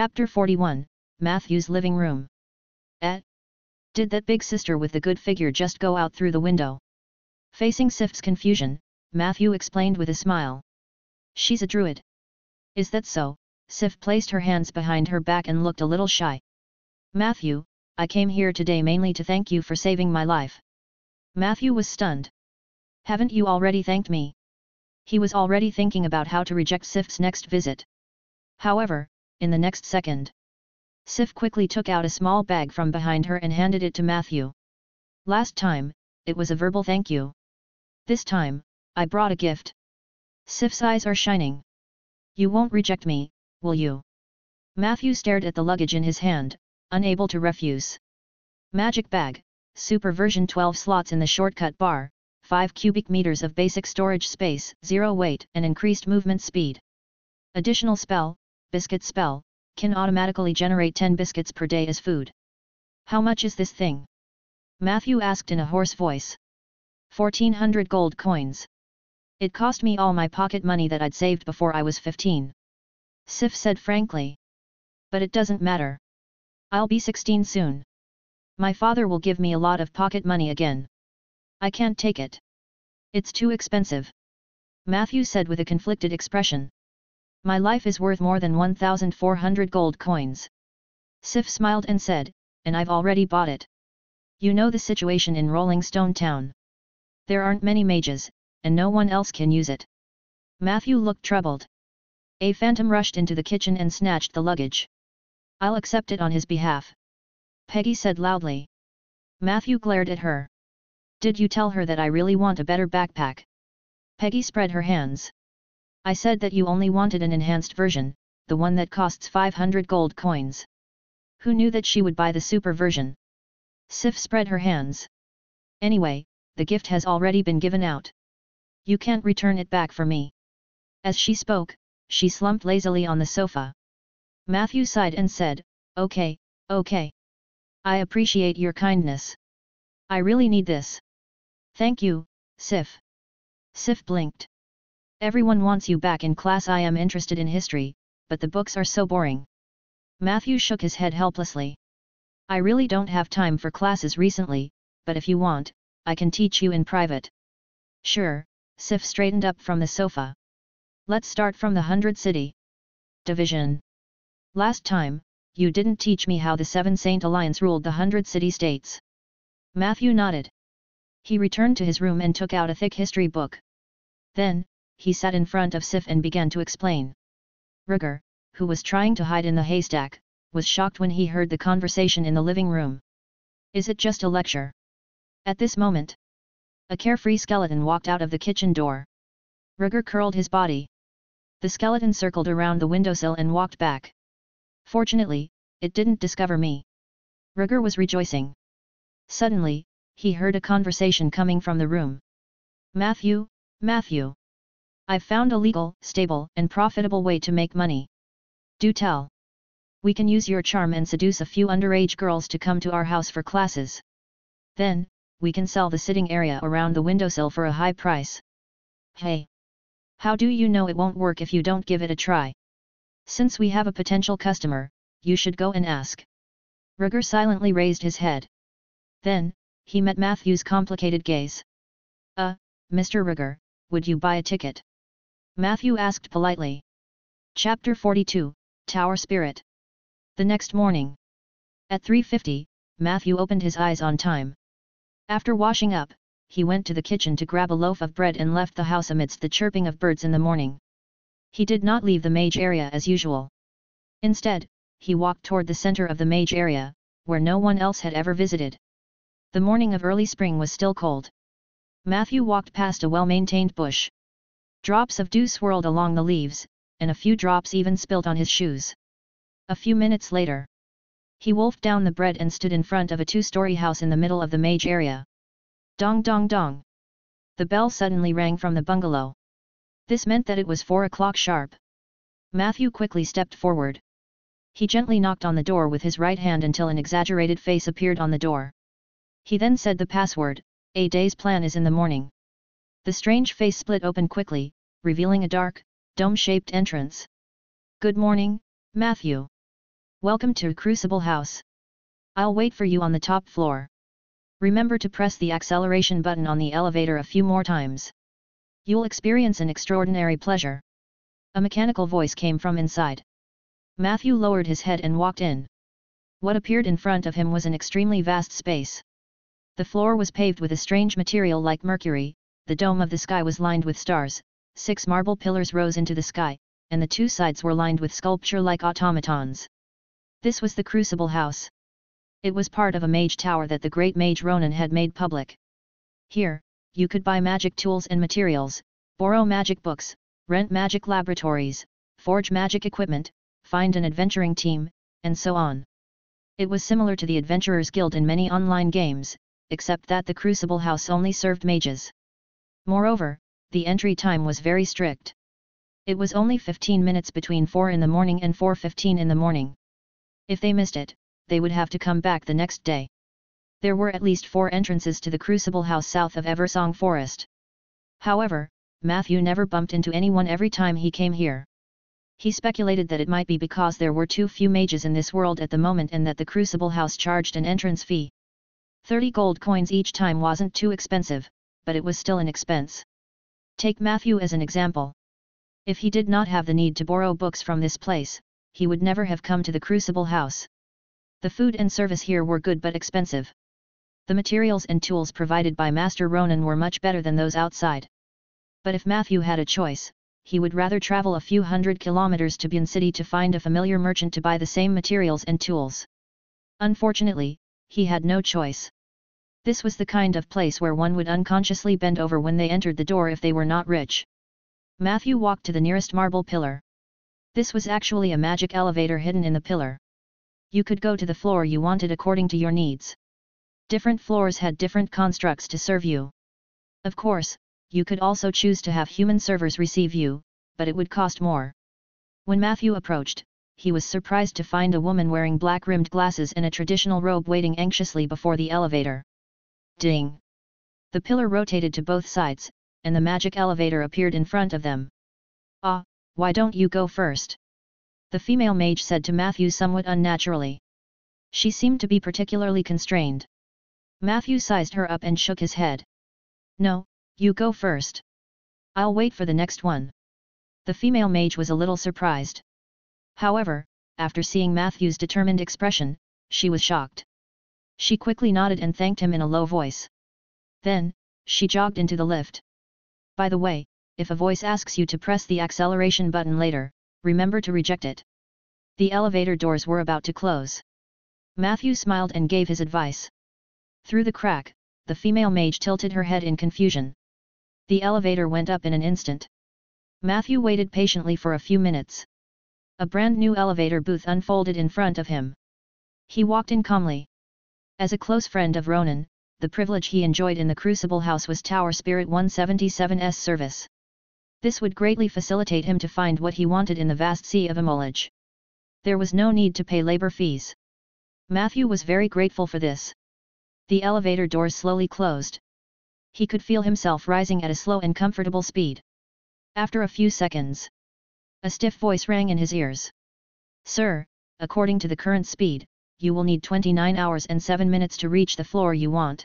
Chapter 41, Matthew's living room. Did that big sister with the good figure just go out through the window? Facing Sif's confusion, Matthew explained with a smile. She's a druid. Is that so? Sif placed her hands behind her back and looked a little shy. Matthew, I came here today mainly to thank you for saving my life. Matthew was stunned. Haven't you already thanked me? He was already thinking about how to reject Sif's next visit. However, in the next second, Sif quickly took out a small bag from behind her and handed it to Matthew. Last time, it was a verbal thank you. This time, I brought a gift. Sif's eyes are shining. You won't reject me, will you? Matthew stared at the luggage in his hand, unable to refuse. Magic bag, super version 12 slots in the shortcut bar, 5 cubic meters of basic storage space, 0 weight and increased movement speed. Additional spell, biscuit spell, can automatically generate 10 biscuits per day as food. How much is this thing? Matthew asked in a hoarse voice. 1,400 gold coins. It cost me all my pocket money that I'd saved before I was 15. Sif said frankly. But it doesn't matter. I'll be 16 soon. My father will give me a lot of pocket money again. I can't take it. It's too expensive. Matthew said with a conflicted expression. My life is worth more than 1,400 gold coins. Sif smiled and said, and I've already bought it. You know the situation in Rolling Stone Town. There aren't many mages, and no one else can use it. Matthew looked troubled. A phantom rushed into the kitchen and snatched the luggage. I'll accept it on his behalf. Peggy said loudly. Matthew glared at her. Did you tell her that I really want a better backpack? Peggy spread her hands. I said that you only wanted an enhanced version, the one that costs 500 gold coins. Who knew that she would buy the super version? Sif spread her hands. Anyway, the gift has already been given out. You can't return it back for me. As she spoke, she slumped lazily on the sofa. Matthew sighed and said, Okay. I appreciate your kindness. I really need this. Thank you, Sif. Sif blinked. Everyone wants you back in class. I am interested in history, but the books are so boring. Matthew shook his head helplessly. I really don't have time for classes recently, but if you want, I can teach you in private. Sure, Sif straightened up from the sofa. Let's start from the 100 city division. Last time, you didn't teach me how the 7 Saint Alliance ruled the 100 city states. Matthew nodded. He returned to his room and took out a thick history book. Then, he sat in front of Sif and began to explain. Riagar, who was trying to hide in the haystack, was shocked when he heard the conversation in the living room. Is it just a lecture? At this moment, a carefree skeleton walked out of the kitchen door. Riagar curled his body. The skeleton circled around the windowsill and walked back. Fortunately, it didn't discover me. Riagar was rejoicing. Suddenly, he heard a conversation coming from the room. Matthew. I've found a legal, stable, and profitable way to make money. Do tell. We can use your charm and seduce a few underage girls to come to our house for classes. Then, we can sell the sitting area around the windowsill for a high price. Hey! How do you know it won't work if you don't give it a try? Since we have a potential customer, you should go and ask. Riagar silently raised his head. Then, he met Matthew's complicated gaze. Mr. Riagar, would you buy a ticket? Matthew asked politely. Chapter 42, Tower Spirit. The next morning. At 3:50, Matthew opened his eyes on time. After washing up, he went to the kitchen to grab a loaf of bread and left the house amidst the chirping of birds in the morning. He did not leave the mage area as usual. Instead, he walked toward the center of the mage area, where no one else had ever visited. The morning of early spring was still cold. Matthew walked past a well-maintained bush. Drops of dew swirled along the leaves, and a few drops even spilled on his shoes. A few minutes later, he wolfed down the bread and stood in front of a 2-story house in the middle of the mage area. Dong dong dong. The bell suddenly rang from the bungalow. This meant that it was 4 o'clock sharp. Matthew quickly stepped forward. He gently knocked on the door with his right hand until an exaggerated face appeared on the door. He then said the password. A day's plan is in the morning. The strange face split open quickly, revealing a dark, dome-shaped entrance. Good morning, Matthew. Welcome to Crucible House. I'll wait for you on the top floor. Remember to press the acceleration button on the elevator a few more times. You'll experience an extraordinary pleasure." A mechanical voice came from inside. Matthew lowered his head and walked in. What appeared in front of him was an extremely vast space. The floor was paved with a strange material like mercury, the dome of the sky was lined with stars, 6 marble pillars rose into the sky, and the two sides were lined with sculpture-like automatons. This was the Crucible House. It was part of a mage tower that the great mage Ronan had made public. Here, you could buy magic tools and materials, borrow magic books, rent magic laboratories, forge magic equipment, find an adventuring team, and so on. It was similar to the Adventurers Guild in many online games, except that the Crucible House only served mages. Moreover, the entry time was very strict. It was only 15 minutes between 4 in the morning and 4:15 in the morning. If they missed it, they would have to come back the next day. There were at least 4 entrances to the Crucible House south of Eversong Forest. However, Matthew never bumped into anyone every time he came here. He speculated that it might be because there were too few mages in this world at the moment and that the Crucible House charged an entrance fee. 30 gold coins each time wasn't too expensive, but it was still an expense. Take Matthew as an example. If he did not have the need to borrow books from this place, he would never have come to the Crucible House. The food and service here were good but expensive. The materials and tools provided by Master Ronan were much better than those outside. But if Matthew had a choice, he would rather travel a few hundred kilometers to Bion City to find a familiar merchant to buy the same materials and tools. Unfortunately, he had no choice. This was the kind of place where one would unconsciously bend over when they entered the door if they were not rich. Matthew walked to the nearest marble pillar. This was actually a magic elevator hidden in the pillar. You could go to the floor you wanted according to your needs. Different floors had different constructs to serve you. Of course, you could also choose to have human servers receive you, but it would cost more. When Matthew approached, he was surprised to find a woman wearing black-rimmed glasses and a traditional robe waiting anxiously before the elevator. Ding! The pillar rotated to both sides, and the magic elevator appeared in front of them. "Ah, why don't you go first?" the female mage said to Matthew somewhat unnaturally. She seemed to be particularly constrained. Matthew sized her up and shook his head. "No, you go first. I'll wait for the next one." The female mage was a little surprised. However, after seeing Matthew's determined expression, she was shocked. She quickly nodded and thanked him in a low voice. Then, she jogged into the lift. "By the way, if a voice asks you to press the acceleration button later, remember to reject it." The elevator doors were about to close. Matthew smiled and gave his advice. Through the crack, the female mage tilted her head in confusion. The elevator went up in an instant. Matthew waited patiently for a few minutes. A brand new elevator booth unfolded in front of him. He walked in calmly. As a close friend of Ronan, the privilege he enjoyed in the Crucible House was Tower Spirit 177's service. This would greatly facilitate him to find what he wanted in the vast sea of knowledge. There was no need to pay labor fees. Matthew was very grateful for this. The elevator doors slowly closed. He could feel himself rising at a slow and comfortable speed. After a few seconds, a stiff voice rang in his ears. "Sir, according to the current speed, you will need 29 hours and 7 minutes to reach the floor you want.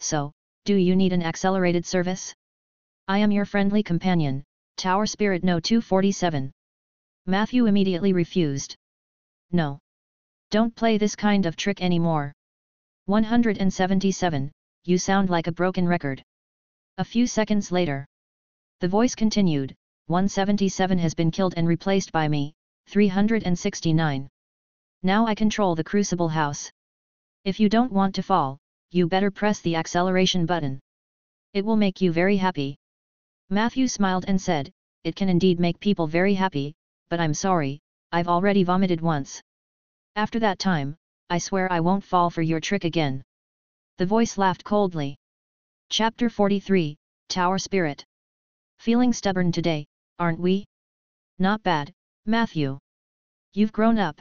So, do you need an accelerated service? I am your friendly companion, Tower Spirit No 247. Matthew immediately refused. "No. Don't play this kind of trick anymore. 177, you sound like a broken record." A few seconds later, the voice continued, 177 has been killed and replaced by me, 369. Now I control the Crucible House. If you don't want to fall, you better press the acceleration button. It will make you very happy." Matthew smiled and said, "It can indeed make people very happy, but I'm sorry, I've already vomited once. After that time, I swear I won't fall for your trick again." The voice laughed coldly. Chapter 43, Tower Spirit. Feeling stubborn today, aren't we? Not bad, Matthew. You've grown up.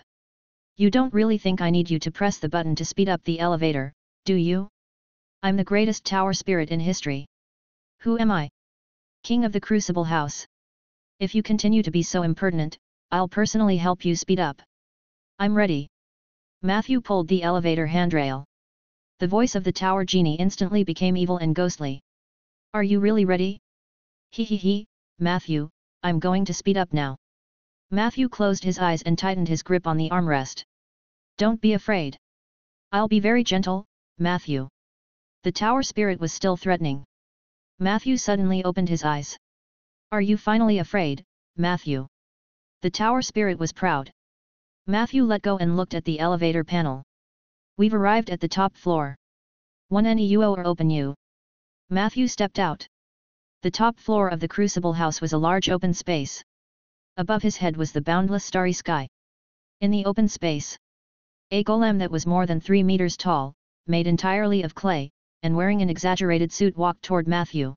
You don't really think I need you to press the button to speed up the elevator, do you? I'm the greatest Tower Spirit in history. Who am I? King of the Crucible House. If you continue to be so impertinent, I'll personally help you speed up. I'm ready. Matthew pulled the elevator handrail. The voice of the tower genie instantly became evil and ghostly. Are you really ready? He, Matthew, I'm going to speed up now. Matthew closed his eyes and tightened his grip on the armrest. Don't be afraid. I'll be very gentle, Matthew. The tower spirit was still threatening. Matthew suddenly opened his eyes. Are you finally afraid, Matthew? The tower spirit was proud. Matthew let go and looked at the elevator panel. We've arrived at the top floor. One NEUO or open you. Matthew stepped out. The top floor of the Crucible House was a large open space. Above his head was the boundless starry sky. In the open space, a golem that was more than 3 meters tall, made entirely of clay, and wearing an exaggerated suit walked toward Matthew.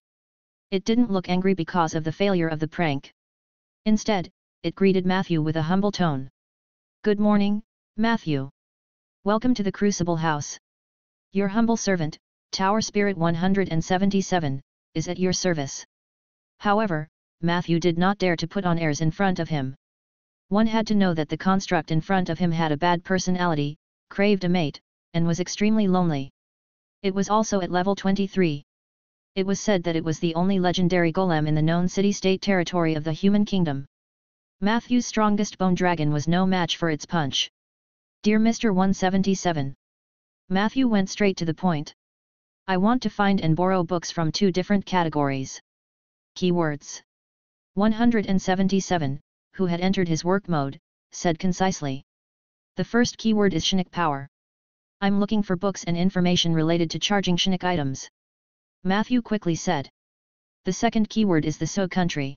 It didn't look angry because of the failure of the prank. Instead, it greeted Matthew with a humble tone. Good morning, Matthew. Welcome to the Crucible House. Your humble servant, Tower Spirit 177, is at your service. However, Matthew did not dare to put on airs in front of him. One had to know that the construct in front of him had a bad personality, craved a mate, and was extremely lonely. It was also at level 23. It was said that it was the only legendary golem in the known city-state territory of the human kingdom. Matthew's strongest bone dragon was no match for its punch. Dear Mr. 177. Matthew went straight to the point. I want to find and borrow books from 2 different categories. Keywords. 177, who had entered his work mode, said concisely. The first keyword is Shinnik power. I'm looking for books and information related to charging Shinnik items. Matthew quickly said. The second keyword is the So country.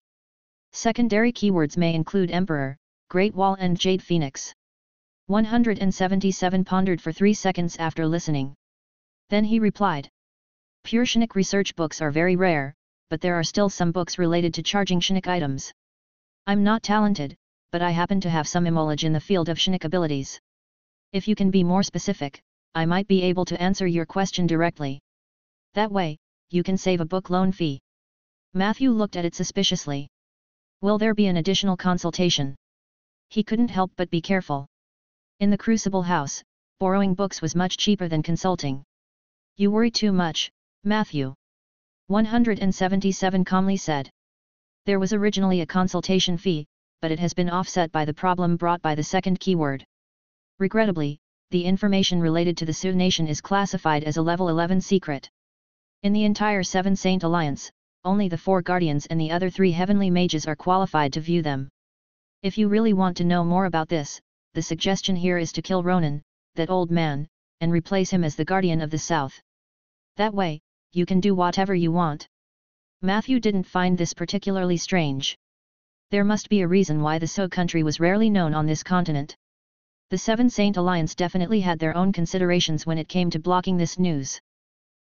Secondary keywords may include Emperor, Great Wall and Jade Phoenix. 177 pondered for 3 seconds after listening. Then he replied. Pure Shinnik research books are very rare, but there are still some books related to charging Shinnik items. I'm not talented, but I happen to have some knowledge in the field of Shinnik abilities. If you can be more specific, I might be able to answer your question directly. That way, you can save a book loan fee. Matthew looked at it suspiciously. Will there be an additional consultation? He couldn't help but be careful. In the Crucible House, borrowing books was much cheaper than consulting. You worry too much, Matthew. 177 calmly said. There was originally a consultation fee, but it has been offset by the problem brought by the second keyword. Regrettably, the information related to the Sioux Nation is classified as a level 11 secret. In the entire Seven Saint Alliance, only the 4 Guardians and the other 3 Heavenly Mages are qualified to view them. If you really want to know more about this, the suggestion here is to kill Ronan, that old man, and replace him as the Guardian of the South. That way, you can do whatever you want. Matthew didn't find this particularly strange. There must be a reason why the So country was rarely known on this continent. The Seven Saint Alliance definitely had their own considerations when it came to blocking this news.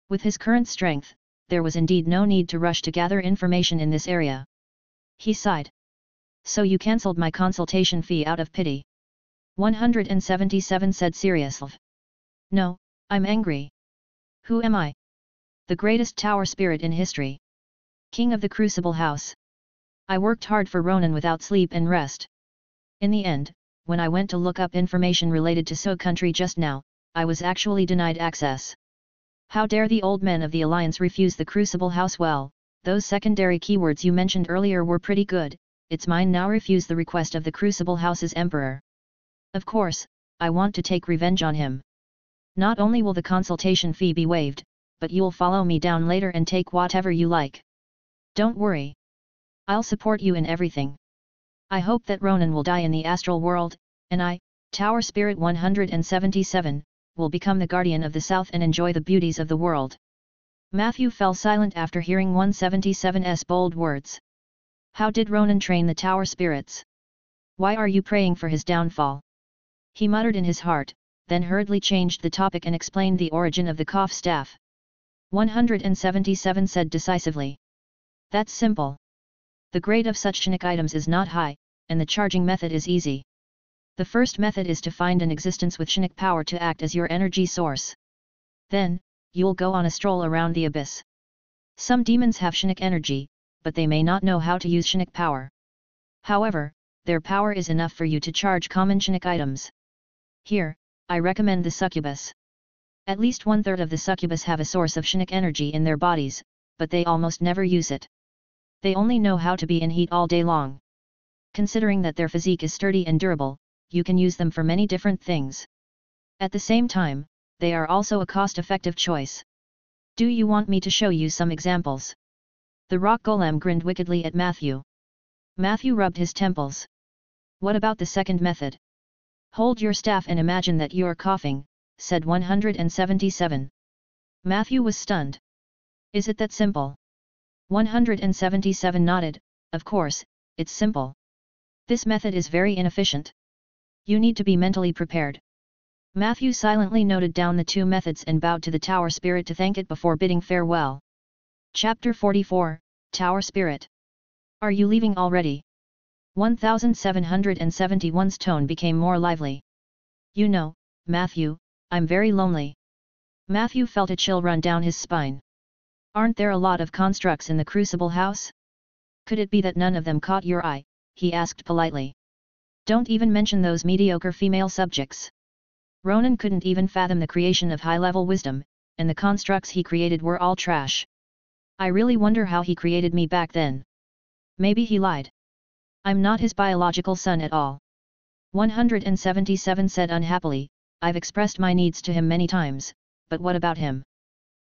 With his current strength, there was indeed no need to rush to gather information in this area. He sighed. So you cancelled my consultation fee out of pity. 177 said seriously. No, I'm angry. Who am I? The greatest tower spirit in history. King of the Crucible House. I worked hard for Ronan without sleep and rest. In the end, when I went to look up information related to So country just now, I was actually denied access. How dare the old men of the Alliance refuse the Crucible House? Well, those secondary keywords you mentioned earlier were pretty good, it's mine now refuse the request of the Crucible House's Emperor. Of course, I want to take revenge on him. Not only will the consultation fee be waived, but you'll follow me down later and take whatever you like. Don't worry. I'll support you in everything. I hope that Ronan will die in the astral world, and I, Tower Spirit 177, will become the Guardian of the South and enjoy the beauties of the world. Matthew fell silent after hearing 177's bold words. How did Ronan train the Tower Spirits? Why are you praying for his downfall? He muttered in his heart, then hurriedly changed the topic and explained the origin of the cough staff. 177 said decisively. That's simple. The grade of such Shinnik items is not high, and the charging method is easy. The first method is to find an existence with Shinnik power to act as your energy source. Then, you'll go on a stroll around the abyss. Some demons have Shinnik energy, but they may not know how to use Shinnik power. However, their power is enough for you to charge common Shinnik items. Here, I recommend the succubus. At least 1/3 of the succubus have a source of Shinnik energy in their bodies, but they almost never use it. They only know how to be in heat all day long. Considering that their physique is sturdy and durable, you can use them for many different things. At the same time, they are also a cost-effective choice. Do you want me to show you some examples? The rock golem grinned wickedly at Matthew. Matthew rubbed his temples. What about the second method? Hold your staff and imagine that you're coughing, said 177. Matthew was stunned. Is it that simple? 177 nodded. Of course, it's simple. This method is very inefficient. You need to be mentally prepared. Matthew silently noted down the two methods and bowed to the Tower Spirit to thank it before bidding farewell. Chapter 44, Tower Spirit. Are you leaving already? 1771's tone became more lively. You know, Matthew, I'm very lonely. Matthew felt a chill run down his spine. Aren't there a lot of constructs in the Crucible House? Could it be that none of them caught your eye? He asked politely. Don't even mention those mediocre female subjects. Ronan couldn't even fathom the creation of high-level wisdom, and the constructs he created were all trash. I really wonder how he created me back then. Maybe he lied. I'm not his biological son at all. 177 said unhappily, I've expressed my needs to him many times, but what about him?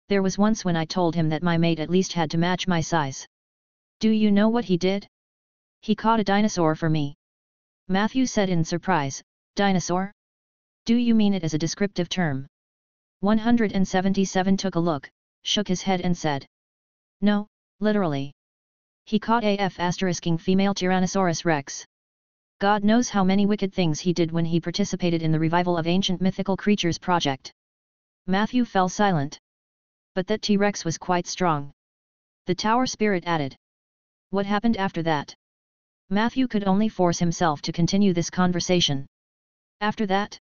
There was once when I told him that my mate at least had to match my size. Do you know what he did? He caught a dinosaur for me. Matthew said in surprise, Dinosaur? Do you mean it as a descriptive term? 177 took a look, shook his head and said. No, literally. He caught a f***ing female Tyrannosaurus rex. God knows how many wicked things he did when he participated in the Revival of Ancient Mythical Creatures project. Matthew fell silent. But that T-Rex was quite strong. The Tower Spirit added. What happened after that? Matthew could only force himself to continue this conversation. After that?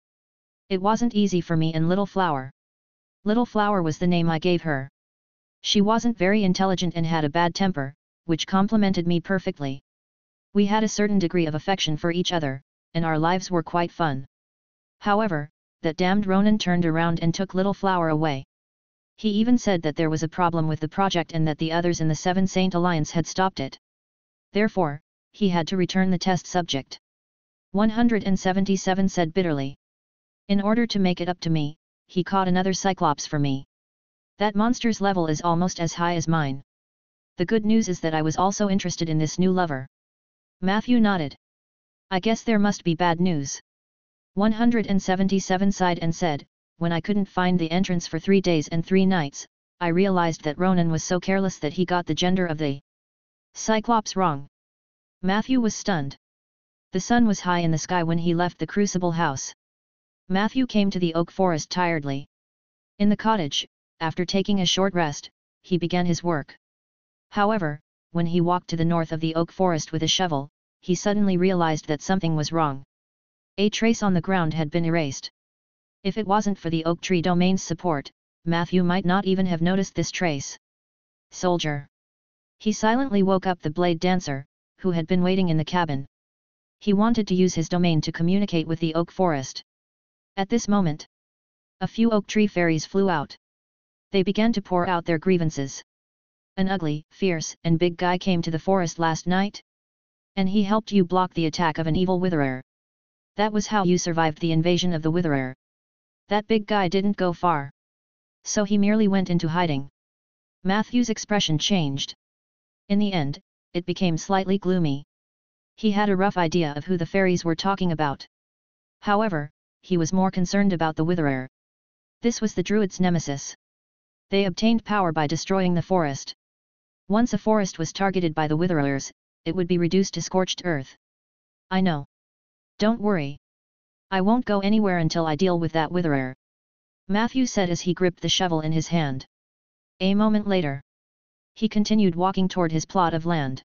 It wasn't easy for me and Little Flower. Little Flower was the name I gave her. She wasn't very intelligent and had a bad temper, which complemented me perfectly. We had a certain degree of affection for each other, and our lives were quite fun. However, that damned Ronan turned around and took Little Flower away. He even said that there was a problem with the project and that the others in the Seven Saint Alliance had stopped it. Therefore, he had to return the test subject. 177 said bitterly. In order to make it up to me, he caught another Cyclops for me. That monster's level is almost as high as mine. The good news is that I was also interested in this new lover. Matthew nodded. I guess there must be bad news. 177 sighed and said, When I couldn't find the entrance for 3 days and 3 nights, I realized that Ronan was so careless that he got the gender of the Cyclops wrong. Matthew was stunned. The sun was high in the sky when he left the Crucible House. Matthew came to the Oak Forest tiredly. In the cottage, after taking a short rest, he began his work. However, when he walked to the north of the Oak Forest with a shovel, he suddenly realized that something was wrong. A trace on the ground had been erased. If it wasn't for the Oak Tree Domain's support, Matthew might not even have noticed this trace. Soldier. He silently woke up the Blade Dancer, who had been waiting in the cabin. He wanted to use his domain to communicate with the Oak Forest. At this moment, a few oak tree fairies flew out. They began to pour out their grievances. An ugly, fierce, and big guy came to the forest last night. And he helped you block the attack of an evil Witherer. That was how you survived the invasion of the Witherer. That big guy didn't go far. So he merely went into hiding. Matthew's expression changed. In the end, it became slightly gloomy. He had a rough idea of who the fairies were talking about. However, he was more concerned about the Witherer. This was the Druid's nemesis. They obtained power by destroying the forest. Once a forest was targeted by the Witherers, it would be reduced to scorched earth. I know. Don't worry. I won't go anywhere until I deal with that Witherer. Matthew said as he gripped the shovel in his hand. A moment later, he continued walking toward his plot of land.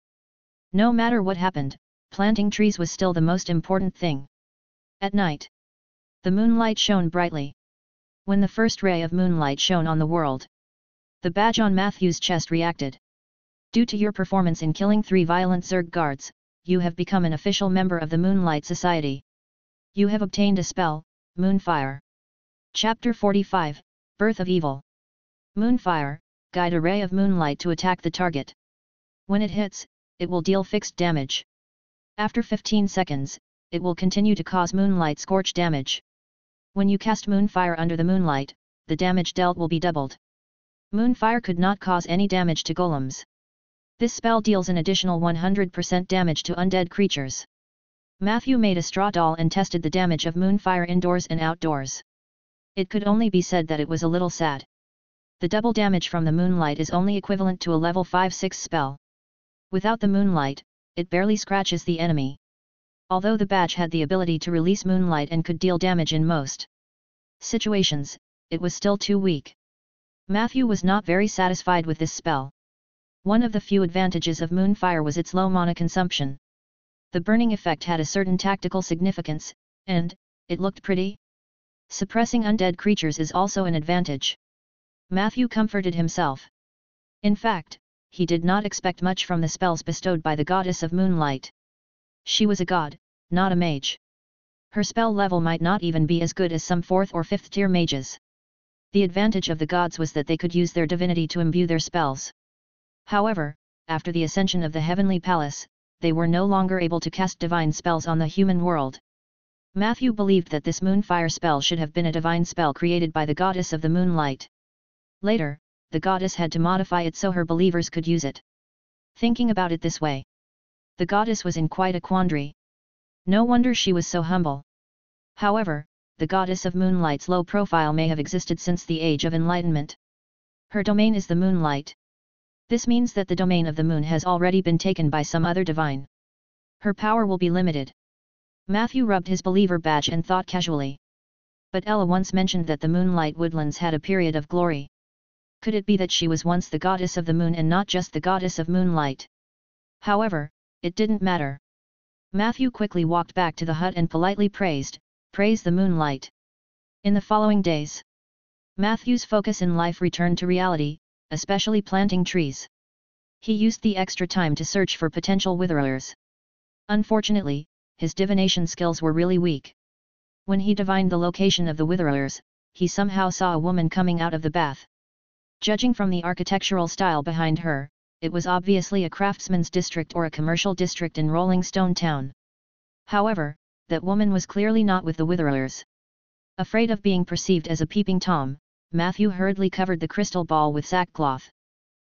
No matter what happened, planting trees was still the most important thing. At night, the moonlight shone brightly. When the first ray of moonlight shone on the world, the badge on Matthew's chest reacted. Due to your performance in killing 3 violent Zerg guards, you have become an official member of the Moonlight Society. You have obtained a spell, Moonfire. Chapter 45, Birth of Evil. Moonfire, guide a ray of moonlight to attack the target. When it hits, it will deal fixed damage. After 15 seconds, it will continue to cause moonlight scorch damage. When you cast Moonfire under the moonlight, the damage dealt will be doubled. Moonfire could not cause any damage to golems. This spell deals an additional 100% damage to undead creatures. Matthew made a straw doll and tested the damage of Moonfire indoors and outdoors. It could only be said that it was a little sad. The double damage from the moonlight is only equivalent to a level 5-6 spell. Without the moonlight, it barely scratches the enemy. Although the badge had the ability to release moonlight and could deal damage in most situations, it was still too weak. Matthew was not very satisfied with this spell. One of the few advantages of Moonfire was its low mana consumption. The burning effect had a certain tactical significance, and it looked pretty. Suppressing undead creatures is also an advantage. Matthew comforted himself. In fact, he did not expect much from the spells bestowed by the goddess of moonlight. She was a god, not a mage. Her spell level might not even be as good as some 4th or 5th tier mages. The advantage of the gods was that they could use their divinity to imbue their spells. However, after the ascension of the heavenly palace, they were no longer able to cast divine spells on the human world. Matthew believed that this moonfire spell should have been a divine spell created by the goddess of the moonlight. Later, the goddess had to modify it so her believers could use it. Thinking about it this way, the goddess was in quite a quandary. No wonder she was so humble. However, the goddess of moonlight's low profile may have existed since the Age of Enlightenment. Her domain is the moonlight. This means that the domain of the moon has already been taken by some other divine. Her power will be limited. Matthew rubbed his believer badge and thought casually. But Ella once mentioned that the moonlight woodlands had a period of glory. Could it be that she was once the goddess of the moon and not just the goddess of moonlight? However, it didn't matter. Matthew quickly walked back to the hut and politely praised the moonlight. In the following days, Matthew's focus in life returned to reality, especially planting trees. He used the extra time to search for potential witherers. Unfortunately, his divination skills were really weak. When he divined the location of the witherers, he somehow saw a woman coming out of the bath. Judging from the architectural style behind her, it was obviously a craftsman's district or a commercial district in Rolling Stone Town. However, that woman was clearly not with the witherers. Afraid of being perceived as a peeping Tom, Matthew hurriedly covered the crystal ball with sackcloth.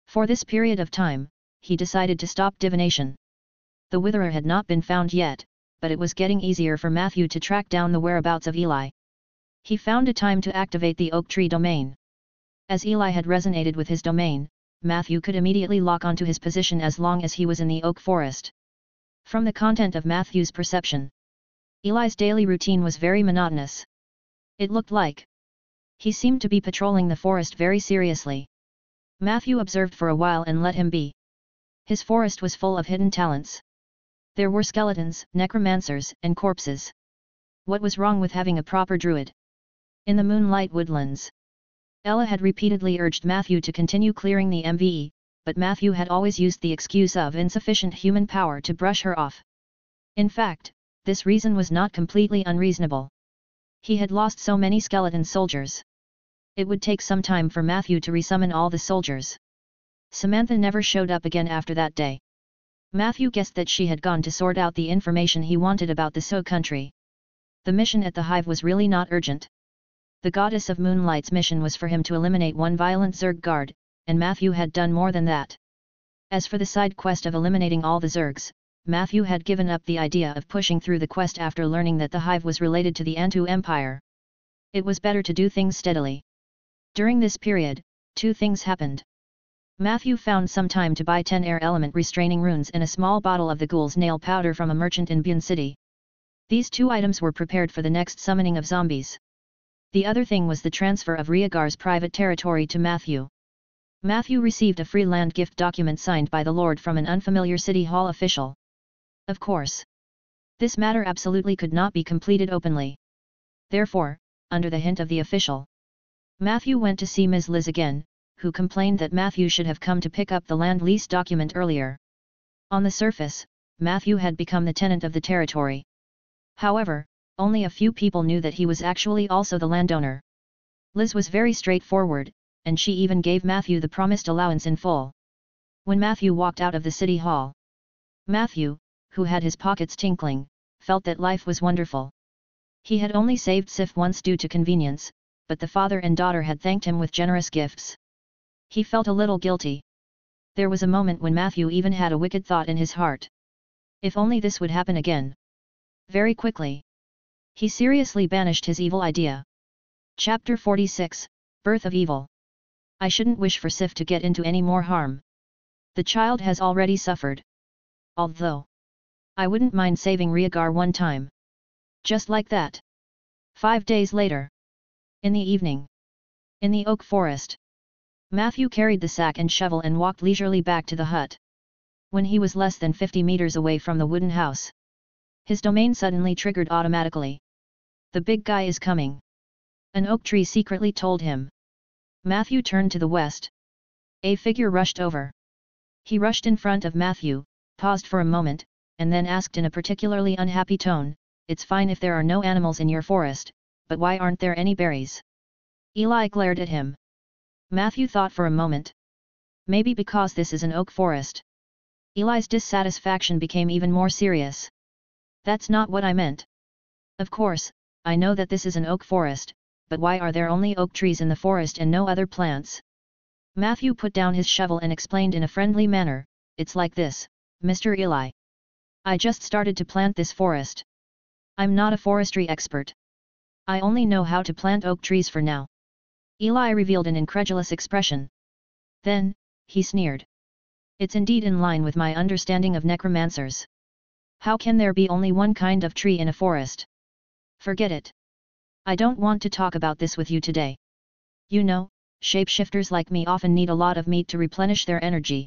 For this period of time, he decided to stop divination. The witherer had not been found yet, but it was getting easier for Matthew to track down the whereabouts of Eli. He found a time to activate the oak tree domain. As Eli had resonated with his domain, Matthew could immediately lock onto his position as long as he was in the oak forest. From the content of Matthew's perception, Eli's daily routine was very monotonous. It looked like he seemed to be patrolling the forest very seriously. Matthew observed for a while and let him be. His forest was full of hidden talents. There were skeletons, necromancers, and corpses. What was wrong with having a proper druid? In the moonlight woodlands, Ella had repeatedly urged Matthew to continue clearing the MVE, but Matthew had always used the excuse of insufficient human power to brush her off. In fact, this reason was not completely unreasonable. He had lost so many skeleton soldiers. It would take some time for Matthew to resummon all the soldiers. Samantha never showed up again after that day. Matthew guessed that she had gone to sort out the information he wanted about the So country. The mission at the hive was really not urgent. The goddess of moonlight's mission was for him to eliminate one violent Zerg guard, and Matthew had done more than that. As for the side quest of eliminating all the Zergs, Matthew had given up the idea of pushing through the quest after learning that the hive was related to the Antu Empire. It was better to do things steadily. During this period, two things happened. Matthew found some time to buy 10 air element restraining runes and a small bottle of the ghoul's nail powder from a merchant in Bion City. These two items were prepared for the next summoning of zombies. The other thing was the transfer of Riagar's private territory to Matthew. Matthew received a free land gift document signed by the Lord from an unfamiliar city hall official. Of course, this matter absolutely could not be completed openly. Therefore, under the hint of the official, Matthew went to see Ms. Liz again, who complained that Matthew should have come to pick up the land lease document earlier. On the surface, Matthew had become the tenant of the territory. However, only a few people knew that he was actually also the landowner. Liz was very straightforward, and she even gave Matthew the promised allowance in full. When Matthew walked out of the city hall, Matthew, who had his pockets tinkling, felt that life was wonderful. He had only saved Sif once due to convenience, but the father and daughter had thanked him with generous gifts. He felt a little guilty. There was a moment when Matthew even had a wicked thought in his heart. If only this would happen again. Very quickly, he seriously banished his evil idea. Chapter 46, Birth of Evil. I shouldn't wish for Sif to get into any more harm. The child has already suffered. Although, I wouldn't mind saving Riagar one time. Just like that. 5 days later. In the evening. In the oak forest. Matthew carried the sack and shovel and walked leisurely back to the hut. When he was less than 50 meters away from the wooden house, his domain suddenly triggered automatically. The big guy is coming. An oak tree secretly told him. Matthew turned to the west. A figure rushed over. He rushed in front of Matthew, paused for a moment, and then asked in a particularly unhappy tone, "It's fine if there are no animals in your forest, but why aren't there any berries?" Eli glared at him. Matthew thought for a moment. Maybe because this is an oak forest. Eli's dissatisfaction became even more serious. "That's not what I meant. Of course, I know that this is an oak forest, but why are there only oak trees in the forest and no other plants?" Matthew put down his shovel and explained in a friendly manner, "It's like this, Mr. Eli. I just started to plant this forest. I'm not a forestry expert. I only know how to plant oak trees for now." Eli revealed an incredulous expression. Then, he sneered. "It's indeed in line with my understanding of necromancers. How can there be only one kind of tree in a forest? Forget it. I don't want to talk about this with you today. You know, shapeshifters like me often need a lot of meat to replenish their energy.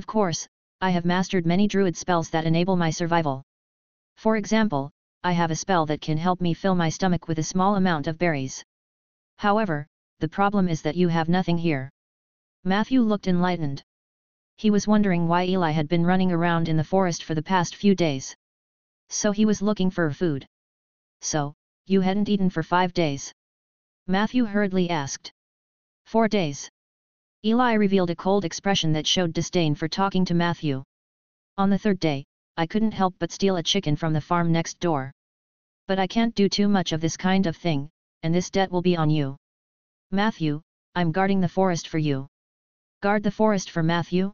Of course, I have mastered many druid spells that enable my survival. For example, I have a spell that can help me fill my stomach with a small amount of berries. However, the problem is that you have nothing here." Matthew looked enlightened. He was wondering why Eli had been running around in the forest for the past few days. So he was looking for food. "So, you hadn't eaten for 5 days?" Matthew hurriedly asked. 4 days. Eli revealed a cold expression that showed disdain for talking to Matthew. "On the 3rd day, I couldn't help but steal a chicken from the farm next door. But I can't do too much of this kind of thing, and this debt will be on you. Matthew, I'm guarding the forest for you." "Guard the forest for Matthew?"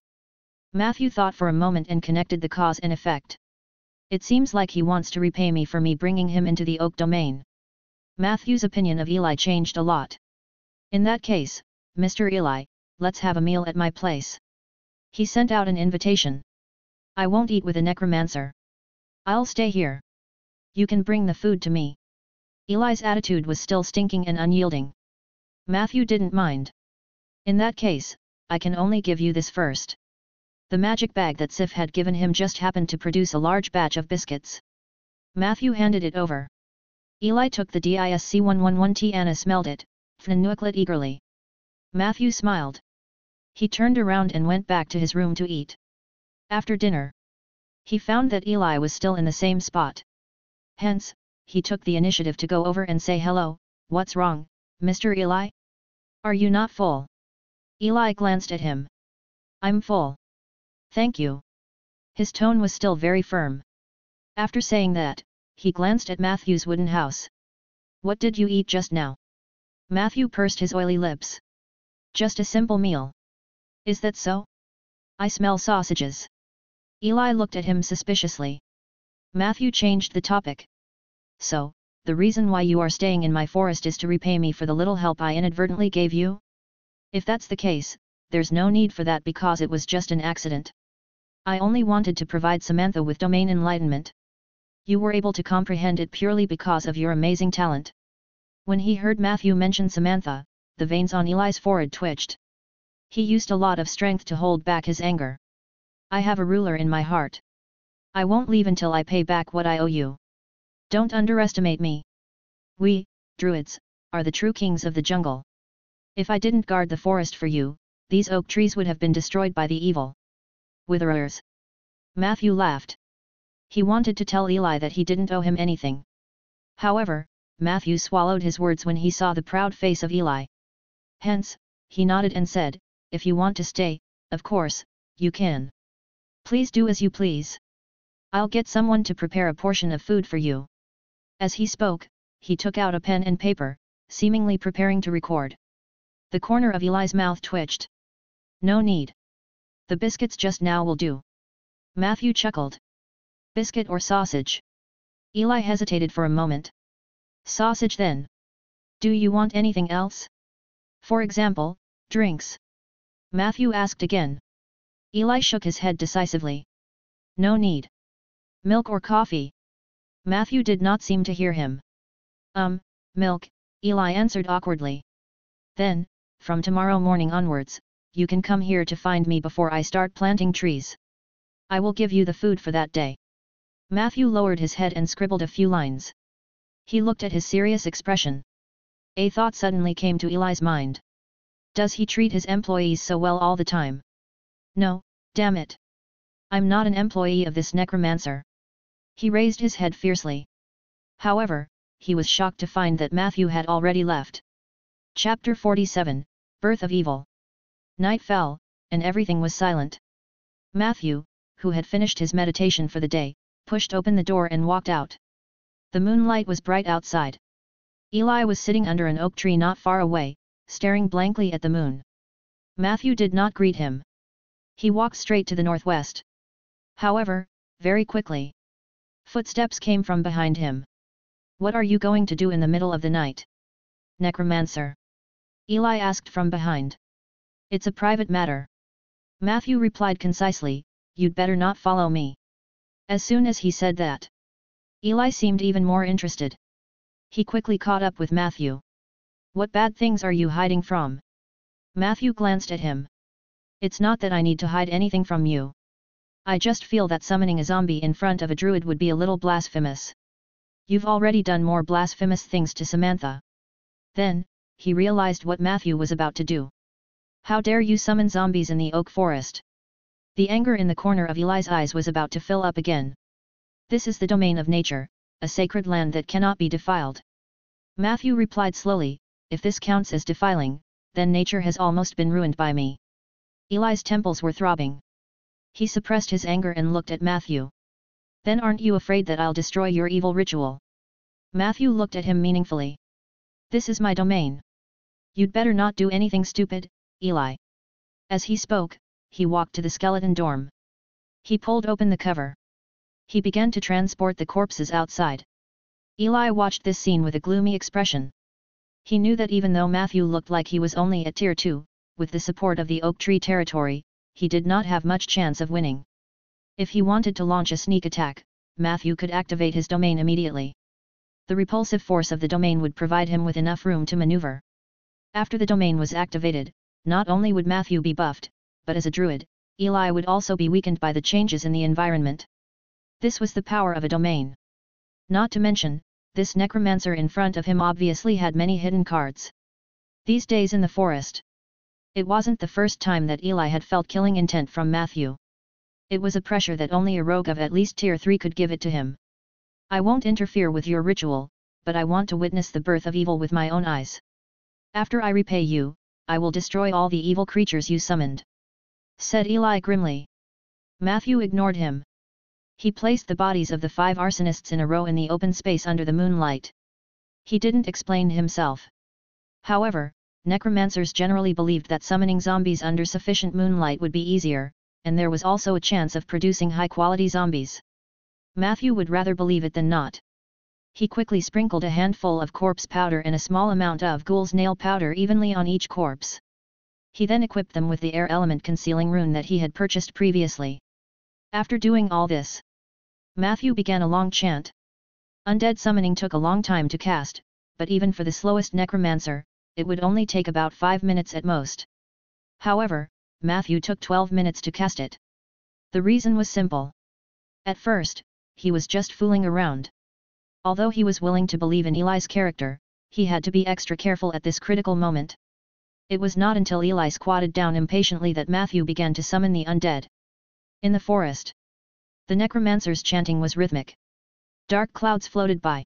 Matthew thought for a moment and connected the cause and effect. "It seems like he wants to repay me for me bringing him into the oak domain." Matthew's opinion of Eli changed a lot. "In that case, Mr. Eli, let's have a meal at my place." He sent out an invitation. "I won't eat with a necromancer. I'll stay here. You can bring the food to me." Eli's attitude was still stinking and unyielding. Matthew didn't mind. "In that case, I can only give you this first." The magic bag that Sif had given him just happened to produce a large batch of biscuits. Matthew handed it over. Eli took the DISC-111T. Anna smelled it, fnucked eagerly. Matthew smiled. He turned around and went back to his room to eat. After dinner, he found that Eli was still in the same spot. Hence, he took the initiative to go over and say hello. "What's wrong, Mr. Eli? Are you not full?" Eli glanced at him. "I'm full. Thank you." His tone was still very firm. After saying that, he glanced at Matthew's wooden house. "What did you eat just now?" Matthew pursed his oily lips. "Just a simple meal." "Is that so? I smell sausages." Eli looked at him suspiciously. Matthew changed the topic. "So, the reason why you are staying in my forest is to repay me for the little help I inadvertently gave you? If that's the case, there's no need for that because it was just an accident. I only wanted to provide Samantha with domain enlightenment. You were able to comprehend it purely because of your amazing talent." When he heard Matthew mention Samantha, the veins on Eli's forehead twitched. He used a lot of strength to hold back his anger. "I have a ruler in my heart. I won't leave until I pay back what I owe you. Don't underestimate me. We, druids, are the true kings of the jungle. If I didn't guard the forest for you, these oak trees would have been destroyed by the evil witherers." Matthew laughed. He wanted to tell Eli that he didn't owe him anything. However, Matthew swallowed his words when he saw the proud face of Eli. Hence, he nodded and said, "If you want to stay, of course, you can. Please do as you please. I'll get someone to prepare a portion of food for you." As he spoke, he took out a pen and paper, seemingly preparing to record. The corner of Eli's mouth twitched. "No need. The biscuits just now will do." Matthew chuckled. "Biscuit or sausage?" Eli hesitated for a moment. "Sausage then. Do you want anything else? For example, drinks?" Matthew asked again. Eli shook his head decisively. "No need. Milk or coffee?" Matthew did not seem to hear him. Milk," Eli answered awkwardly. "Then, from tomorrow morning onwards, you can come here to find me before I start planting trees. I will give you the food for that day." Matthew lowered his head and scribbled a few lines. He looked at his serious expression. A thought suddenly came to Eli's mind. Does he treat his employees so well all the time? No, damn it. I'm not an employee of this necromancer. He raised his head fiercely. However, he was shocked to find that Matthew had already left. Chapter 47, Birth of Evil. Night fell, and everything was silent. Matthew, who had finished his meditation for the day, pushed open the door and walked out. The moonlight was bright outside. Eli was sitting under an oak tree not far away, staring blankly at the moon. Matthew did not greet him. He walked straight to the northwest. However, very quickly, footsteps came from behind him. "What are you going to do in the middle of the night, necromancer?" Eli asked from behind. "It's a private matter," Matthew replied concisely. "You'd better not follow me." As soon as he said that, Eli seemed even more interested. He quickly caught up with Matthew. "What bad things are you hiding from?" Matthew glanced at him. "It's not that I need to hide anything from you. I just feel that summoning a zombie in front of a druid would be a little blasphemous. You've already done more blasphemous things to Samantha." Then, he realized what Matthew was about to do. "How dare you summon zombies in the Oak Forest?" The anger in the corner of Eli's eyes was about to fill up again. "This is the domain of nature, a sacred land that cannot be defiled." Matthew replied slowly, "If this counts as defiling, then nature has almost been ruined by me." Eli's temples were throbbing. He suppressed his anger and looked at Matthew. "Then aren't you afraid that I'll destroy your evil ritual?" Matthew looked at him meaningfully. "This is my domain. You'd better not do anything stupid, Eli." As he spoke, he walked to the skeleton dorm. He pulled open the cover. He began to transport the corpses outside. Eli watched this scene with a gloomy expression. He knew that even though Matthew looked like he was only at tier 2, with the support of the Oak Tree territory, he did not have much chance of winning. If he wanted to launch a sneak attack, Matthew could activate his domain immediately. The repulsive force of the domain would provide him with enough room to maneuver. After the domain was activated, not only would Matthew be buffed, but as a druid, Eli would also be weakened by the changes in the environment. This was the power of a domain. Not to mention, this necromancer in front of him obviously had many hidden cards. These days in the forest, it wasn't the first time that Eli had felt killing intent from Matthew. It was a pressure that only a rogue of at least tier 3 could give it to him. "I won't interfere with your ritual, but I want to witness the birth of evil with my own eyes. After I repay you, I will destroy all the evil creatures you summoned," said Eli grimly. Matthew ignored him. He placed the bodies of the 5 arsonists in a row in the open space under the moonlight. He didn't explain himself. However, necromancers generally believed that summoning zombies under sufficient moonlight would be easier, and there was also a chance of producing high-quality zombies. Matthew would rather believe it than not. He quickly sprinkled a handful of corpse powder and a small amount of ghoul's nail powder evenly on each corpse. He then equipped them with the air element concealing rune that he had purchased previously. After doing all this, Matthew began a long chant. Undead summoning took a long time to cast, but even for the slowest necromancer, it would only take about 5 minutes at most. However, Matthew took 12 minutes to cast it. The reason was simple. At first, he was just fooling around. Although he was willing to believe in Eli's character, he had to be extra careful at this critical moment. It was not until Eli squatted down impatiently that Matthew began to summon the undead. In the forest, the necromancer's chanting was rhythmic. Dark clouds floated by.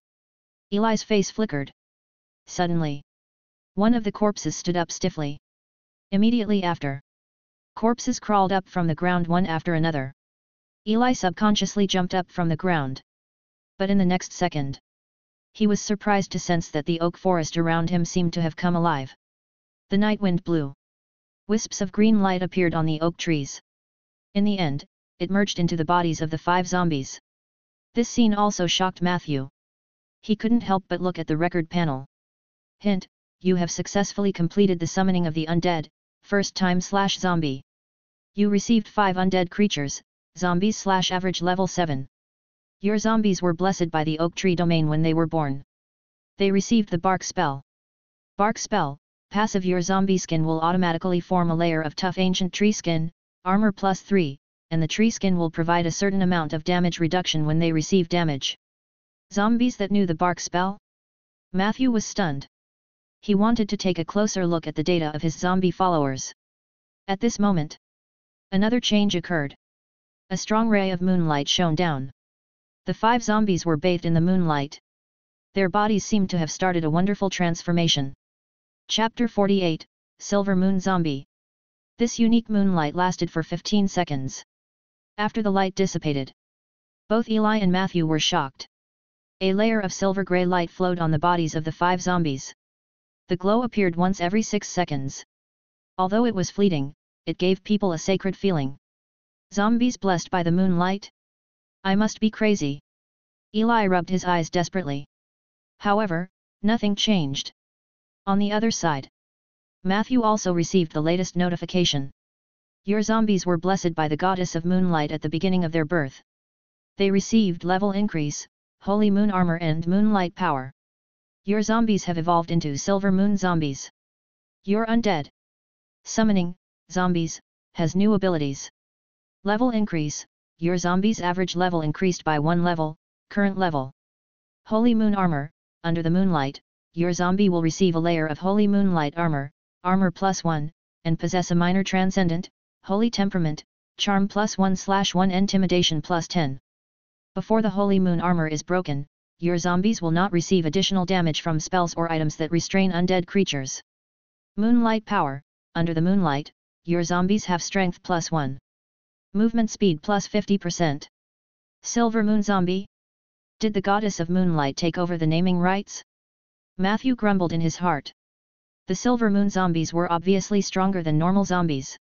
Eli's face flickered. Suddenly, one of the corpses stood up stiffly. Immediately after, corpses crawled up from the ground one after another. Eli subconsciously jumped up from the ground. But in the next second, he was surprised to sense that the oak forest around him seemed to have come alive. The night wind blew. Wisps of green light appeared on the oak trees. In the end, it merged into the bodies of the 5 zombies. This scene also shocked Matthew. He couldn't help but look at the record panel. Hint, you have successfully completed the summoning of the undead, first time / zombie. You received 5 undead creatures, zombies / average level 7. Your zombies were blessed by the oak tree domain when they were born. They received the bark spell. Bark spell, passive. Your zombie skin will automatically form a layer of tough ancient tree skin, armor +3, and the tree skin will provide a certain amount of damage reduction when they receive damage. Zombies that knew the bark spell? Matthew was stunned. He wanted to take a closer look at the data of his zombie followers. At this moment, another change occurred. A strong ray of moonlight shone down. The 5 zombies were bathed in the moonlight. Their bodies seemed to have started a wonderful transformation. Chapter 48, Silver Moon Zombie. This unique moonlight lasted for 15 seconds. After the light dissipated, both Eli and Matthew were shocked. A layer of silver-gray light flowed on the bodies of the 5 zombies. The glow appeared once every 6 seconds. Although it was fleeting, it gave people a sacred feeling. Zombies blessed by the moonlight? I must be crazy. Eli rubbed his eyes desperately. However, nothing changed. On the other side, Matthew also received the latest notification. Your zombies were blessed by the goddess of moonlight at the beginning of their birth. They received level increase, holy moon armor and moonlight power. Your zombies have evolved into Silver Moon Zombies. Your undead summoning zombies has new abilities. Level increase. Your zombies' average level increased by 1 level, current level. Holy Moon Armor. Under the moonlight, your zombie will receive a layer of holy moonlight armor, armor +1, and possess a minor transcendent, holy temperament, charm +1/1, intimidation +10. Before the holy moon armor is broken, your zombies will not receive additional damage from spells or items that restrain undead creatures. Moonlight power. Under the moonlight, your zombies have strength +1. Movement speed +50%. Silver Moon Zombie? Did the goddess of moonlight take over the naming rights? Matthew grumbled in his heart. The Silver Moon Zombies were obviously stronger than normal zombies.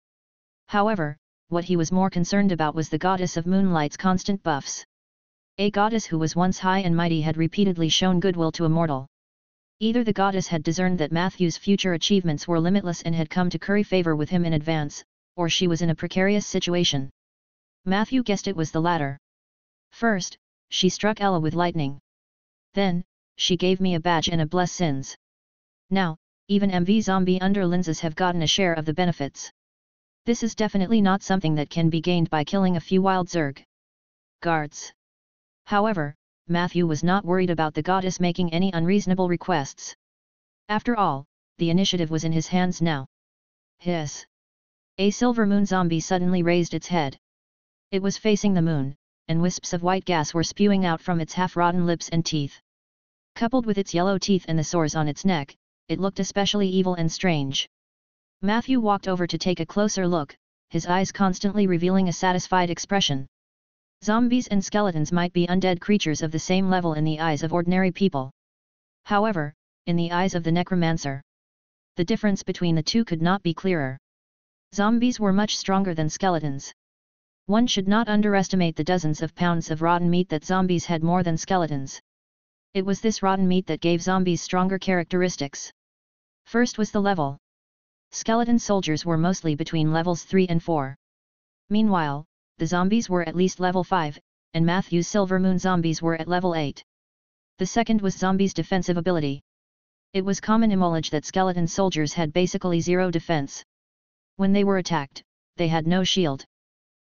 However, what he was more concerned about was the goddess of moonlight's constant buffs. A goddess who was once high and mighty had repeatedly shown goodwill to a mortal. Either the goddess had discerned that Matthew's future achievements were limitless and had come to curry favor with him in advance, or she was in a precarious situation. Matthew guessed it was the latter. First, she struck Ella with lightning. Then, she gave me a badge and a blessings. Now, even MV zombie underlings have gotten a share of the benefits. This is definitely not something that can be gained by killing a few wild Zerg guards. However, Matthew was not worried about the goddess making any unreasonable requests. After all, the initiative was in his hands now. Hiss. A Silver Moon Zombie suddenly raised its head. It was facing the moon, and wisps of white gas were spewing out from its half-rotten lips and teeth. Coupled with its yellow teeth and the sores on its neck, it looked especially evil and strange. Matthew walked over to take a closer look, his eyes constantly revealing a satisfied expression. Zombies and skeletons might be undead creatures of the same level in the eyes of ordinary people. However, in the eyes of the necromancer, the difference between the two could not be clearer. Zombies were much stronger than skeletons. One should not underestimate the dozens of pounds of rotten meat that zombies had more than skeletons. It was this rotten meat that gave zombies stronger characteristics. First was the level. Skeleton soldiers were mostly between levels 3 and 4. Meanwhile, the zombies were at least level 5, and Matthew's Silver Moon Zombies were at level 8. The second was zombies' defensive ability. It was common knowledge that skeleton soldiers had basically zero defense. When they were attacked, they had no shield.